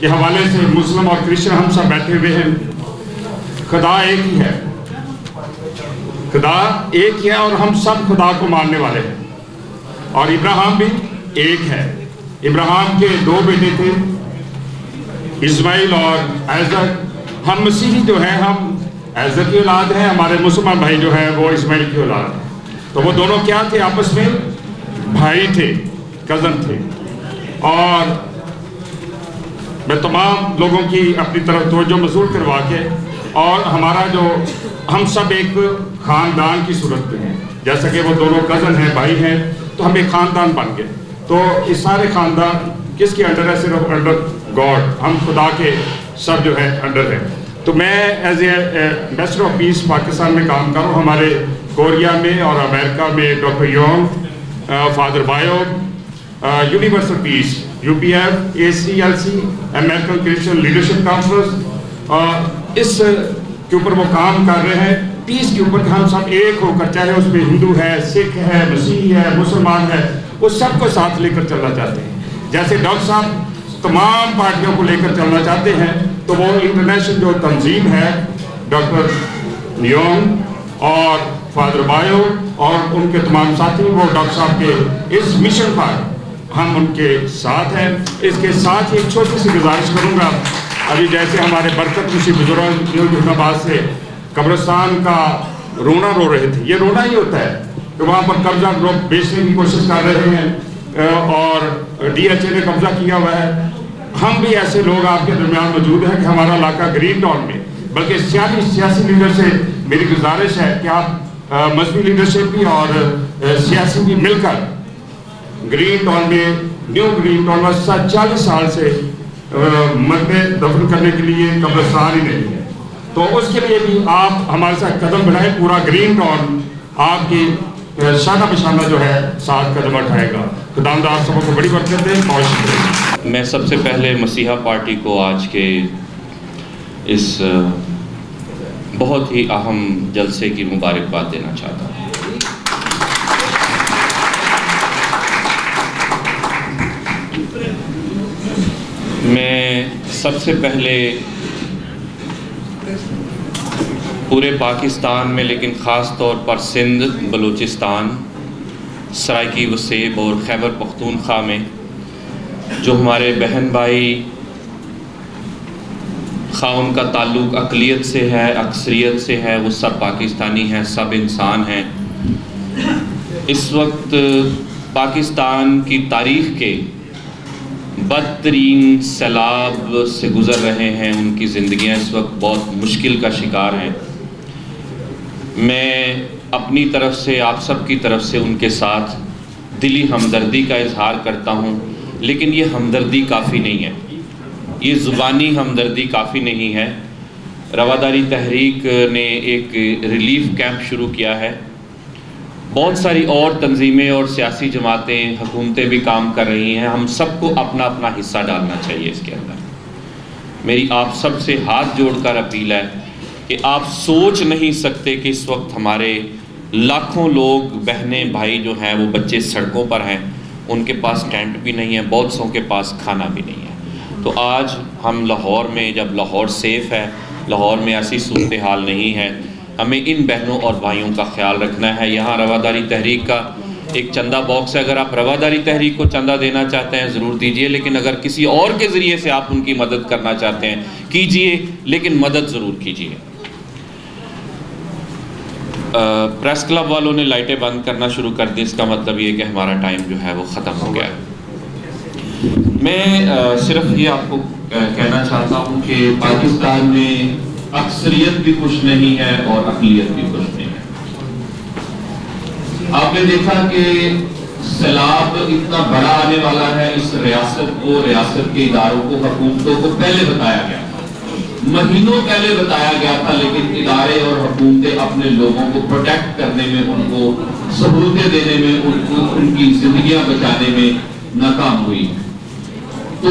के हवाले से मुस्लिम और क्रिश्चियन हम सब बैठे हुए हैं, खुदा एक ही है, खुदा एक ही है और हम सब खुदा को मानने वाले हैं। और इब्राहिम भी एक है। इब्राहिम के दो बेटे थे, इस्माइल और आइज़र। हम मसीही जो हैं हम आइज़र की औलाद है, हमारे मुसलमान भाई जो है वो इस्माइल की औलाद है। तो वो दोनों क्या थे, आपस में भाई थे, कज़न थे। और मैं तमाम लोगों की अपनी तरफ तवज्जो मसूल करवा के, और हमारा जो हम सब एक ख़ानदान की सूरत में हैं, जैसा कि वो दोनों कज़न हैं, भाई हैं, तो हम एक ख़ानदान बन गए। तो इस सारे ख़ानदान किसके अंडर है, सिर्फ अंडर गॉड, हम खुदा के सब जो है अंडर हैं। तो मैं as a ambassador of peace Pakistan में काम करूँ। हमारे कोरिया में और अमेरिका में doctor Yong, father Bayo, universal peace, U P F, A C L C, American Christian leadership conference, इस के ऊपर वो काम कर रहे हैं पीस के ऊपर। हम सब एक होकर, चाहे उसमें हिंदू है, सिख है, मसीही है, मुसलमान है, उस सबको साथ लेकर चलना चाहते हैं। जैसे डॉक्टर साहब तमाम पार्टियों को लेकर चलना चाहते हैं, तो वो इंटरनेशनल जो तंजीम है, डॉक्टर योंग और फादर बायो और उनके तमाम साथी, वो डॉक्टर साहब के इस मिशन पर हम उनके साथ हैं। इसके साथ ही एक छोटी सी गुजारिश करूँगा। अभी जैसे हमारे बरकत किसी बुजुर्ग यूहानाबाद से कब्रिस्तान का रोना रो रहे थे, ये रोना ही होता है कि तो वहाँ पर कब्जा लोग बेचने की कोशिश कर रहे हैं और डीएचए ने कब्जा किया हुआ है। हम भी ऐसे लोग आपके दरमियान मौजूद हैं कि हमारा इलाका ग्रीन टाउन में, बल्कि सियासी सियासी लीडर से मेरी गुजारिश है कि आप मजहबी लीडरशिप भी और सियासी भी मिलकर ग्रीन टाउन में, न्यू ग्रीन टाउन में चालीस साल से मरते दफन करने के लिए कब्रिस्तान ही नहीं है, तो उसके लिए भी आप हमारे साथ कदम बढ़ाएं। पूरा ग्रीन टाउन आपकी शाना बशाना जो है साथ कदम उठाएगा। खुदामदार सबको बड़ी बरकत दे, बहुत शुक्रिया। मैं सबसे पहले मसीहा पार्टी को आज के इस बहुत ही अहम जलसे की मुबारकबाद देना चाहता हूँ। मैं सबसे पहले पूरे पाकिस्तान में, लेकिन ख़ास तौर पर सिंध, बलूचिस्तान, सराइकी वसीब और खैबर पख्तूनख्वा में जो हमारे बहन भाई खाउन का ताल्लुक़ अकलियत से है, अक्सरियत से है, वो सब पाकिस्तानी हैं, सब इंसान हैं। इस वक्त पाकिस्तान की तारीख़ के बदतरीन सैलाब से गुज़र रहे हैं, उनकी ज़िंदगियाँ इस वक्त बहुत मुश्किल का शिकार हैं। मैं अपनी तरफ से, आप सब की तरफ से उनके साथ दिली हमदर्दी का इजहार करता हूँ, लेकिन ये हमदर्दी काफ़ी नहीं है, ये ज़ुबानी हमदर्दी काफ़ी नहीं है। रवादारी तहरीक ने एक रिलीफ़ कैंप शुरू किया है, बहुत सारी और तंजीमें और सियासी जमातें, हुकूमतें भी काम कर रही हैं। हम सबको अपना अपना हिस्सा डालना चाहिए इसके अंदर। मेरी आप सब से हाथ जोड़कर अपील है कि आप सोच नहीं सकते कि इस वक्त हमारे लाखों लोग, बहनें भाई जो हैं, वो बच्चे सड़कों पर हैं, उनके पास टेंट भी नहीं है, बहुत सौ के पास खाना भी नहीं है। तो आज हम लाहौर में, जब लाहौर सेफ़ है, लाहौर में ऐसी सूरत हाल नहीं है, हमें इन बहनों और भाइयों का ख्याल रखना है। यहाँ रवादारी तहरीक का एक चंदा बॉक्स है, अगर आप रवादारी तहरीक को चंदा देना चाहते हैं ज़रूर दीजिए, लेकिन अगर किसी और के ज़रिए से आप उनकी मदद करना चाहते हैं कीजिए, लेकिन मदद ज़रूर कीजिए। प्रेस क्लब वालों ने लाइटें बंद करना शुरू कर दी, इसका मतलब ये कि हमारा टाइम जो है वो ख़त्म हो गया है। मैं आ, सिर्फ ये आपको कहना चाहता हूँ कि पाकिस्तान में अक्सरियत भी खुश नहीं है और अकलियत भी खुश नहीं है। आपने देखा कि सैलाब इतना बड़ा आने वाला है, इस रियासत को, रियासत के इदारों को, हुकूमतों को पहले बताया गया था, महीनों पहले बताया गया था, लेकिन इदारे और हुकूमतें अपने लोगों को प्रोटेक्ट करने में, उनको सहूलतें देने में, उनको उनकी जिंदगियां बचाने में नाकाम हुई। तो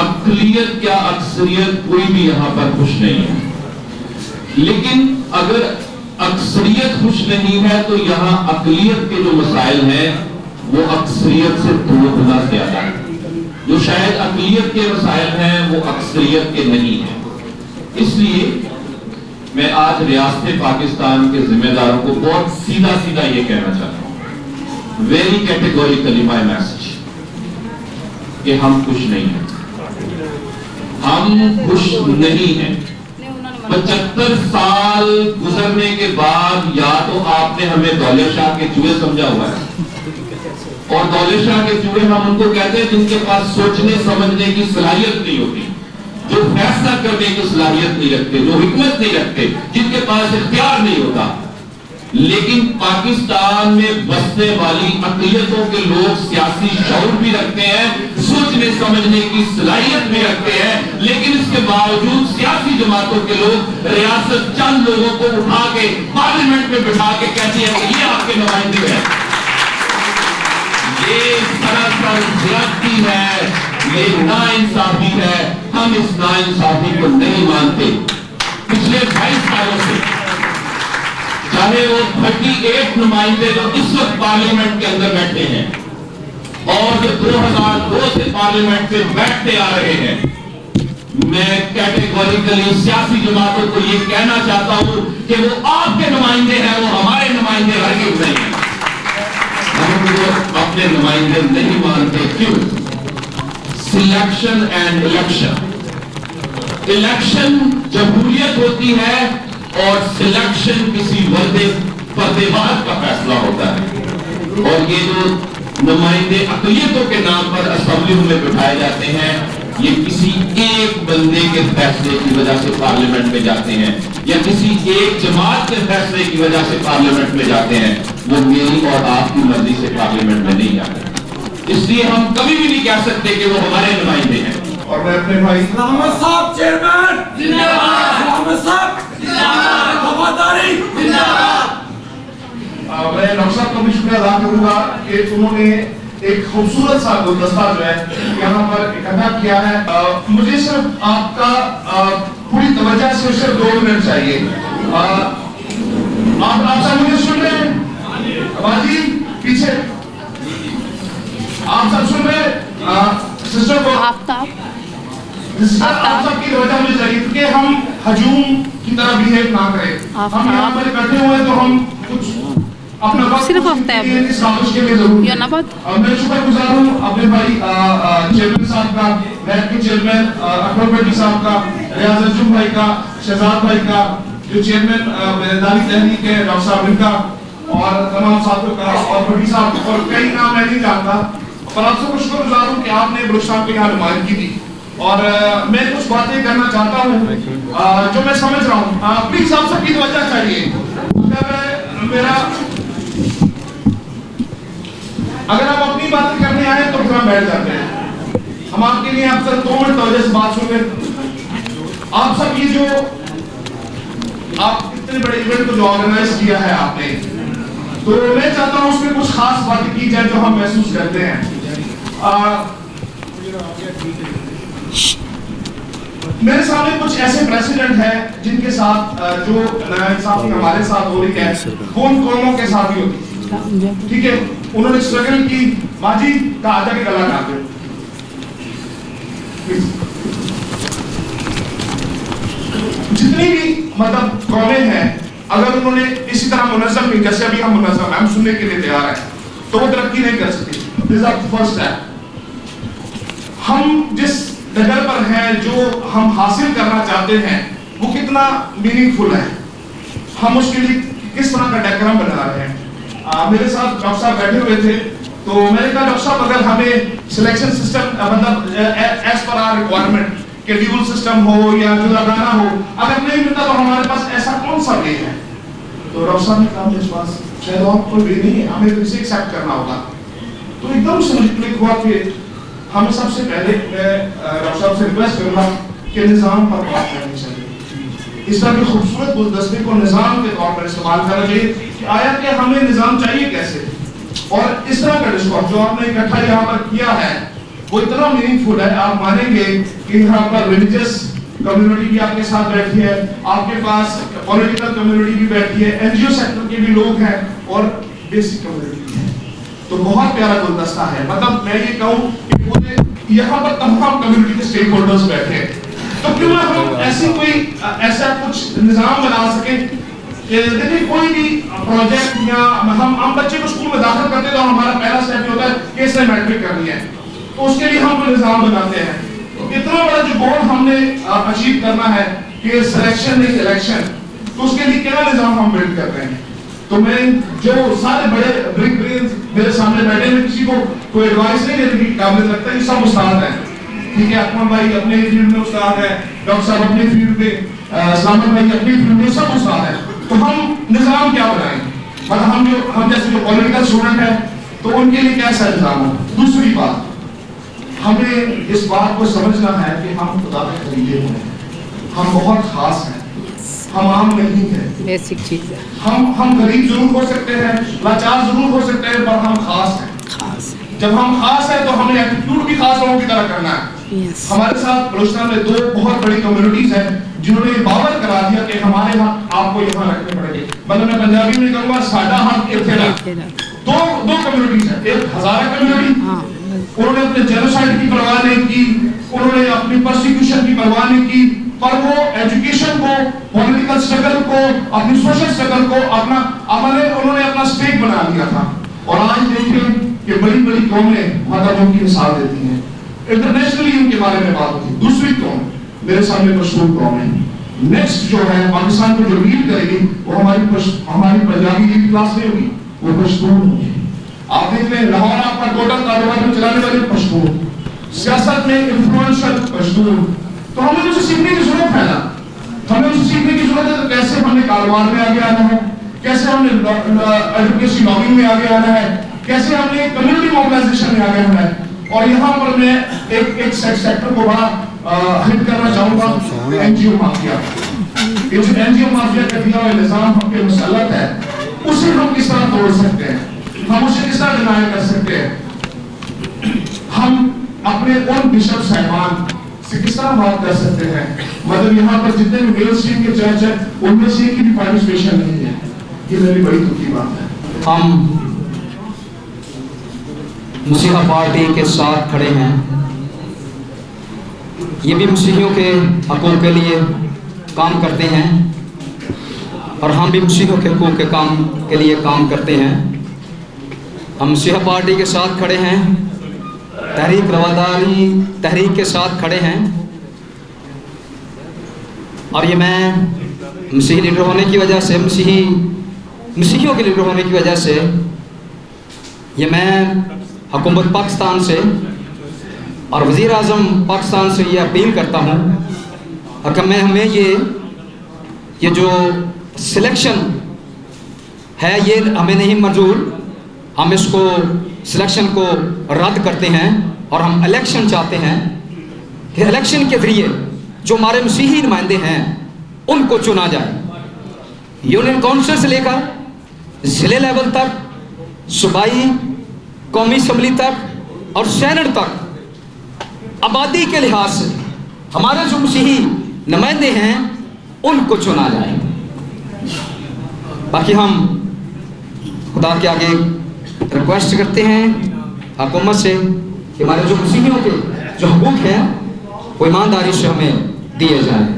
अकलियत क्या अक्सरियत कोई भी यहाँ पर खुश नहीं है, लेकिन अगर अक्सरियत खुश नहीं है तो यहाँ अकलियत के जो मसाइल हैं वो अक्सरियत से दो गुना ज्यादा है। जो शायद अकलियत के मसाइल हैं वो अक्सरियत के नहीं हैं। इसलिए मैं आज रियासत पाकिस्तान के जिम्मेदारों को बहुत सीधा सीधा ये कहना चाहता हूँ, वेरी कैटेगोरिकली माय मैसेज, कि हम खुश नहीं हैं, हम खुश नहीं हैं। पचहत्तर साल गुजरने के बाद या तो आपने हमें दौलत शाह के चूहे समझा हुआ है, और दौलत शाह के चूहे हम उनको कहते हैं जिनके पास सोचने समझने की सलाहियत नहीं होती, जो फैसला करने की सलाहियत नहीं रखते, जो हिकमत नहीं रखते, जिनके पास इख्तियार नहीं होता। लेकिन पाकिस्तान में बसने वाली अक़लियतों के लोग सियासी शऊर भी रखते हैं, सोचने समझने की सलाहियत भी रखते हैं, लेकिन इसके बावजूद सियासी जमातों के लोग, रियासत चंद लोगों को उठा के पार्लियामेंट में बिठा के कहती है कि ये आपके नुमाइंदे हैं। ये सरासर ज़ियादती है, ये नाइंसाफी है। हम इस नाइंसाफी को नहीं मानते। पिछले बाईस सालों से चाहे वो अड़तीस नुमाइंदे जो इस वक्त पार्लियामेंट के अंदर बैठे हैं और जो दो हज़ार दो से पार्लियामेंट में बैठते आ रहे हैं, मैं कैटेगोरिकली सियासी जमातों को ये कहना चाहता हूं कि वो आपके नुमाइंदे हैं, वो हमारे नुमाइंदे हरगिज़ नहीं हैं। हम लोग अपने नुमाइंदे नहीं मानते। क्यों? Selection and election. इलेक्शन जमहूरियत होती है और सिलेक्शन किसी वर्दे पर्देबाज का फैसला होता है। और ये जो नुमाइंदे अक़लियतों के नाम पर असम्बलियों में बिठाए जाते हैं, ये किसी एक बंदे के फैसले की वजह से पार्लियामेंट में जाते हैं। या किसी एक जमात के फैसले की वजह से पार्लियामेंट में जाते हैं, वो मेरी और आपकी मर्जी से पार्लियामेंट में नहीं जाते। इसलिए हम कभी भी नहीं कह सकते कि वो हमारे नुमाइंदे हैं। और मैं अपने भाई अहमद साहब चेयरमैन जिंदाबाद, अहमद साहब जिंदाबाद, वफादारी जिंदाबाद। मैं डॉक्टर साहब को भी शुक्रिया अदा करूंगा कि उन्होंने एक खूबसूरत सा गुलदस्ता जो है यहाँ पर इकट्ठा किया है। आ, मुझे सिर्फ आपका आ, पूरी तवज्जो से सिर्फ दो मिनट चाहिए। आ, आप आप सब मुझे सुन रहे हैं? बाजी पीछे आप सब सुन रहे हैं? सिस्टर को आप सबकी तवज्जो मुझे चाहिए क्योंकि हम हजूम की तरह बिहेव ना करें। हम यहाँ पर बैठे हुए हैं तो हम कुछ सिर्फ यूनाबाद अपने भाई चेयरमैन साहब का, बैठ के चेयरमैन अकमल बट्टी साहब का, रियाज अंजुम भाई का, शहजाद भाई का, जो चेयरमैन तहरीक है डॉक्टर साहब इनका, और तमाम साथियों का, और बट्टी साहब का, और कई नाम मैं नहीं जानता। पर आपसे शुक्रगुजार हूँ कि आपने बलूचिस्तान को यहाँ नुमाइंदगी दी। और मैं कुछ बातें करना चाहता हूँ जो मैं समझ रहा हूँ। प्लीज आप सबकी वजह चाहिए मेरा। अगर आप अपनी बात करने आए तो फिर हम बैठ जाते हैं। हम आपके लिए आप सर दो मिनट वजह से बात सुन गए। आप सब ये जो आप इतने बड़े इवेंट को जो ऑर्गेनाइज किया है आपने, तो मैं चाहता हूँ उसमें कुछ खास बातें की जाए जो हम महसूस करते हैं। आ, मेरे सामने कुछ ऐसे प्रेसिडेंट हैं जिनके साथ जो इंसाफ हमारे साथ हो रही है वो उन कौमों के साथ ही होती है, ठीक है? उन्होंने स्ट्रगल की, माजी का आधा के गला काट दिया। जितनी भी मतलब कौमें हैं अगर उन्होंने इसी तरह मुनज़्ज़म नहीं, जैसे अभी हम मुनज़्ज़म हैं, हम सुनने के लिए तैयार हैं, तो वो तरक्की नहीं कर सकती। This is the first step. हम जिस डगर पर हैं, जो हम हासिल करना चाहते हैं, वो कितना मीनिंगफुल है, हम उसके लिए किस तरह का डेकोरम बना रहे हैं। आ, मेरे साथ डॉक्टर साहब बैठे हुए थे तो मैंने कहा डॉक्टर साहब अगर हमें सिलेक्शन सिस्टम मतलब एज पर आर रिक्वायरमेंट के ड्यूल सिस्टम हो या जुदागाना हो, अगर नहीं मिलता तो हमारे पास ऐसा कौन सा वे है? तो डॉक्टर साहब ने कहा मेरे पास शायद और कोई वे नहीं है, हमें फिर से एक्सेप्ट करना होगा। तो एकदम से क्लिक हुआ कि हमें सबसे पहले मैं डॉक्टर साहब से रिक्वेस्ट करूँगा कि निज़ाम पर बात करनी चाहिए। इस तरह के खूबसूरत गुलदस्ते को निज़ाम के तौर पर इस्तेमाल करना चाहिए। आया कि हमें निजाम चाहिए कैसे, और इस तरह का डिस्कोर्स जो आपने इकट्ठा यहाँ पर किया है वो इतना मीनिंगफुल है। आप मानेंगे कि यहाँ पर रिलीजियस कम्युनिटी भी आपके साथ बैठी है, आपके पास पॉलिटिकल कम्युनिटी भी बैठी है, एनजीओ सेक्टर के भी लोग हैं और बेसिक कम्युनिटी भी है। तो बहुत प्यारा गुलदस्ता है। मतलब मैं ये कहूँ कि पूरे यहाँ पर तमाम कम्युनिटी के स्टेक होल्डर्स बैठे हैं, तो क्यों ना हम ऐसी कोई ऐसा कुछ निजाम बना सके। देखिए कोई भी प्रोजेक्ट या हम हम बच्चे को स्कूल में दाखिल करते तो हमारा पहला स्टेप होता है कि इसने मैट्रिक करनी है, तो उसके लिए हम निज़ाम बनाते हैं। इतना बड़ा जो गोल हमने अचीव करना है कि सिलेक्शन नहीं इलेक्शन, तो उसके लिए क्या निज़ाम हम बिल्ड कर रहे हैं। तो मैं जो सारे बड़े ब्रिग ब्रेन मेरे सामने बैठे हैं, किसी को कोई एडवाइस नहीं देने की काबिलियत रखता, ये सब उस्ताद हैं, ठीक है? अकमल भाई अपने फील्ड में उस्ताद है, डॉक्टर साहब अपने फील्ड में, इस्लाम भाई अपनी फील्ड में, सब उस्ताद हैं। तो हम निजाम क्या बनाएंगे, मतलब हम जो हम जैसे जो पॉलिटिकल स्टूडेंट हैं तो उनके लिए कैसा निजाम हो। दूसरी बात, हमें इस बात को समझना है कि हम खुदा के करीबे हैं, हम बहुत खास हैं, हम आम नहीं हैं। बेसिक चीज़ है, हम हम गरीब जरूर हो सकते हैं, लाचार जरूर हो सकते हैं, पर हम खास हैं। खास जब हम खास हैं तो हमें एटीट्यूड भी खास लोगों की तरह करना है। हमारे साथ बलूचिस्तान में दो बहुत बड़ी कम्युनिटीज हैं जिन्होंने बावर करा दिया कि हमारे यहाँ आपको यहाँ रखने पड़ेंगे। मतलब मैं पंजाबी में कहूँगा साडा हाथ इथे ना। दो दो कम्युनिटीज है, एक हजारा कम्युनिटी, उन्होंने अपने जेनोसाइड की परवाह नहीं की, उन्होंने अपनी परसिक्यूशन की परवाह नहीं की, पर वो एजुकेशन को, पॉलिटिकल स्ट्रगल को, अपनी सोशल स्ट्रगल को अपना अपने उन्होंने अपना स्टेक बना लिया था। और आज देखिए कि बड़ी बड़ी कौमें मतलब उनकी मिसाल देती है। इंटरनेशनली उनके बारे में बात होती। दूसरी कौम मेरे सामने मशहूर कौम है। नेक्स्ट जो है पाकिस्तान को जो लीड करेगी वो हमारी हमारी पंजाबी की क्लास में होगी, वो पश्तून होगी। आप देख लें लाहौर आपका टोटल कारोबार में चलाने वाले पश्तून, सियासत में इन्फ्लुएंशियल पश्तून। तो हमें कुछ सीखने की जरूरत है ना। हमें उसे सीखने की जरूरत है। तो कैसे हमने कारोबार में आगे आना है, कैसे हमने एडवोकेसी लॉबिंग में आगे आना है, कैसे हमने कम्युनिटी मोबिलाइजेशन में आगे आना है। और यहाँ पर मैं एक एक सेक्टर को बड़ा हिट करना चाहूँगा, एनजीओ माफिया। एनजीओ माफिया का दिया हुआ निजाम हम पे मुसलत है, उसे हम किस तरह तोड़ सकते हैं, हम उसे किस तरह डिनाय कर सकते हैं, हम अपने उन बिशप साहिबान से किस तरह बात कर सकते हैं। मतलब यहाँ पर जितने भी मेल स्ट्रीम के चर्च है उनमें से एक भी पार्टिसिपेशन नहीं है, ये मेरी बड़ी दुख की बात है। हम मसीहा पार्टी के साथ खड़े हैं, ये भी मसीहियों के हकों के लिए काम करते हैं और हम भी मसीहियों के हकों के काम के लिए काम करते हैं। हम मसीहा पार्टी के साथ खड़े हैं, तहरीक रवादारी तहरीक के साथ खड़े हैं, और ये मैं मसीही लीडर होने की वजह से मसीही मसीहियों के लीडर होने की वजह से ये मैं हुकूमत पाकिस्तान से और वज़ीर आज़म पाकिस्तान से ये अपील करता हूँ कि मैं हमें ये ये जो सिलेक्शन है ये हमें नहीं मंजूर, हम इसको सिलेक्शन को रद्द करते हैं और हम इलेक्शन चाहते हैं कि इलेक्शन के ज़रिए जो हमारे मसीही नुमाइंदे हैं उनको चुना जाए। यूनियन काउंसिल से लेकर ज़िले लेवल तक, सूबाई कौमी असम्बली तक और सैनट तक आबादी के लिहाज से हमारे जो मसीही नुमाइंदे हैं उनको चुना जाए। बाकी हम खुदा के आगे रिक्वेस्ट करते हैं हुकूमत से कि हमारे जो मसीहियों के जो हकूक़ हैं वो ईमानदारी से हमें दिए जाएँ।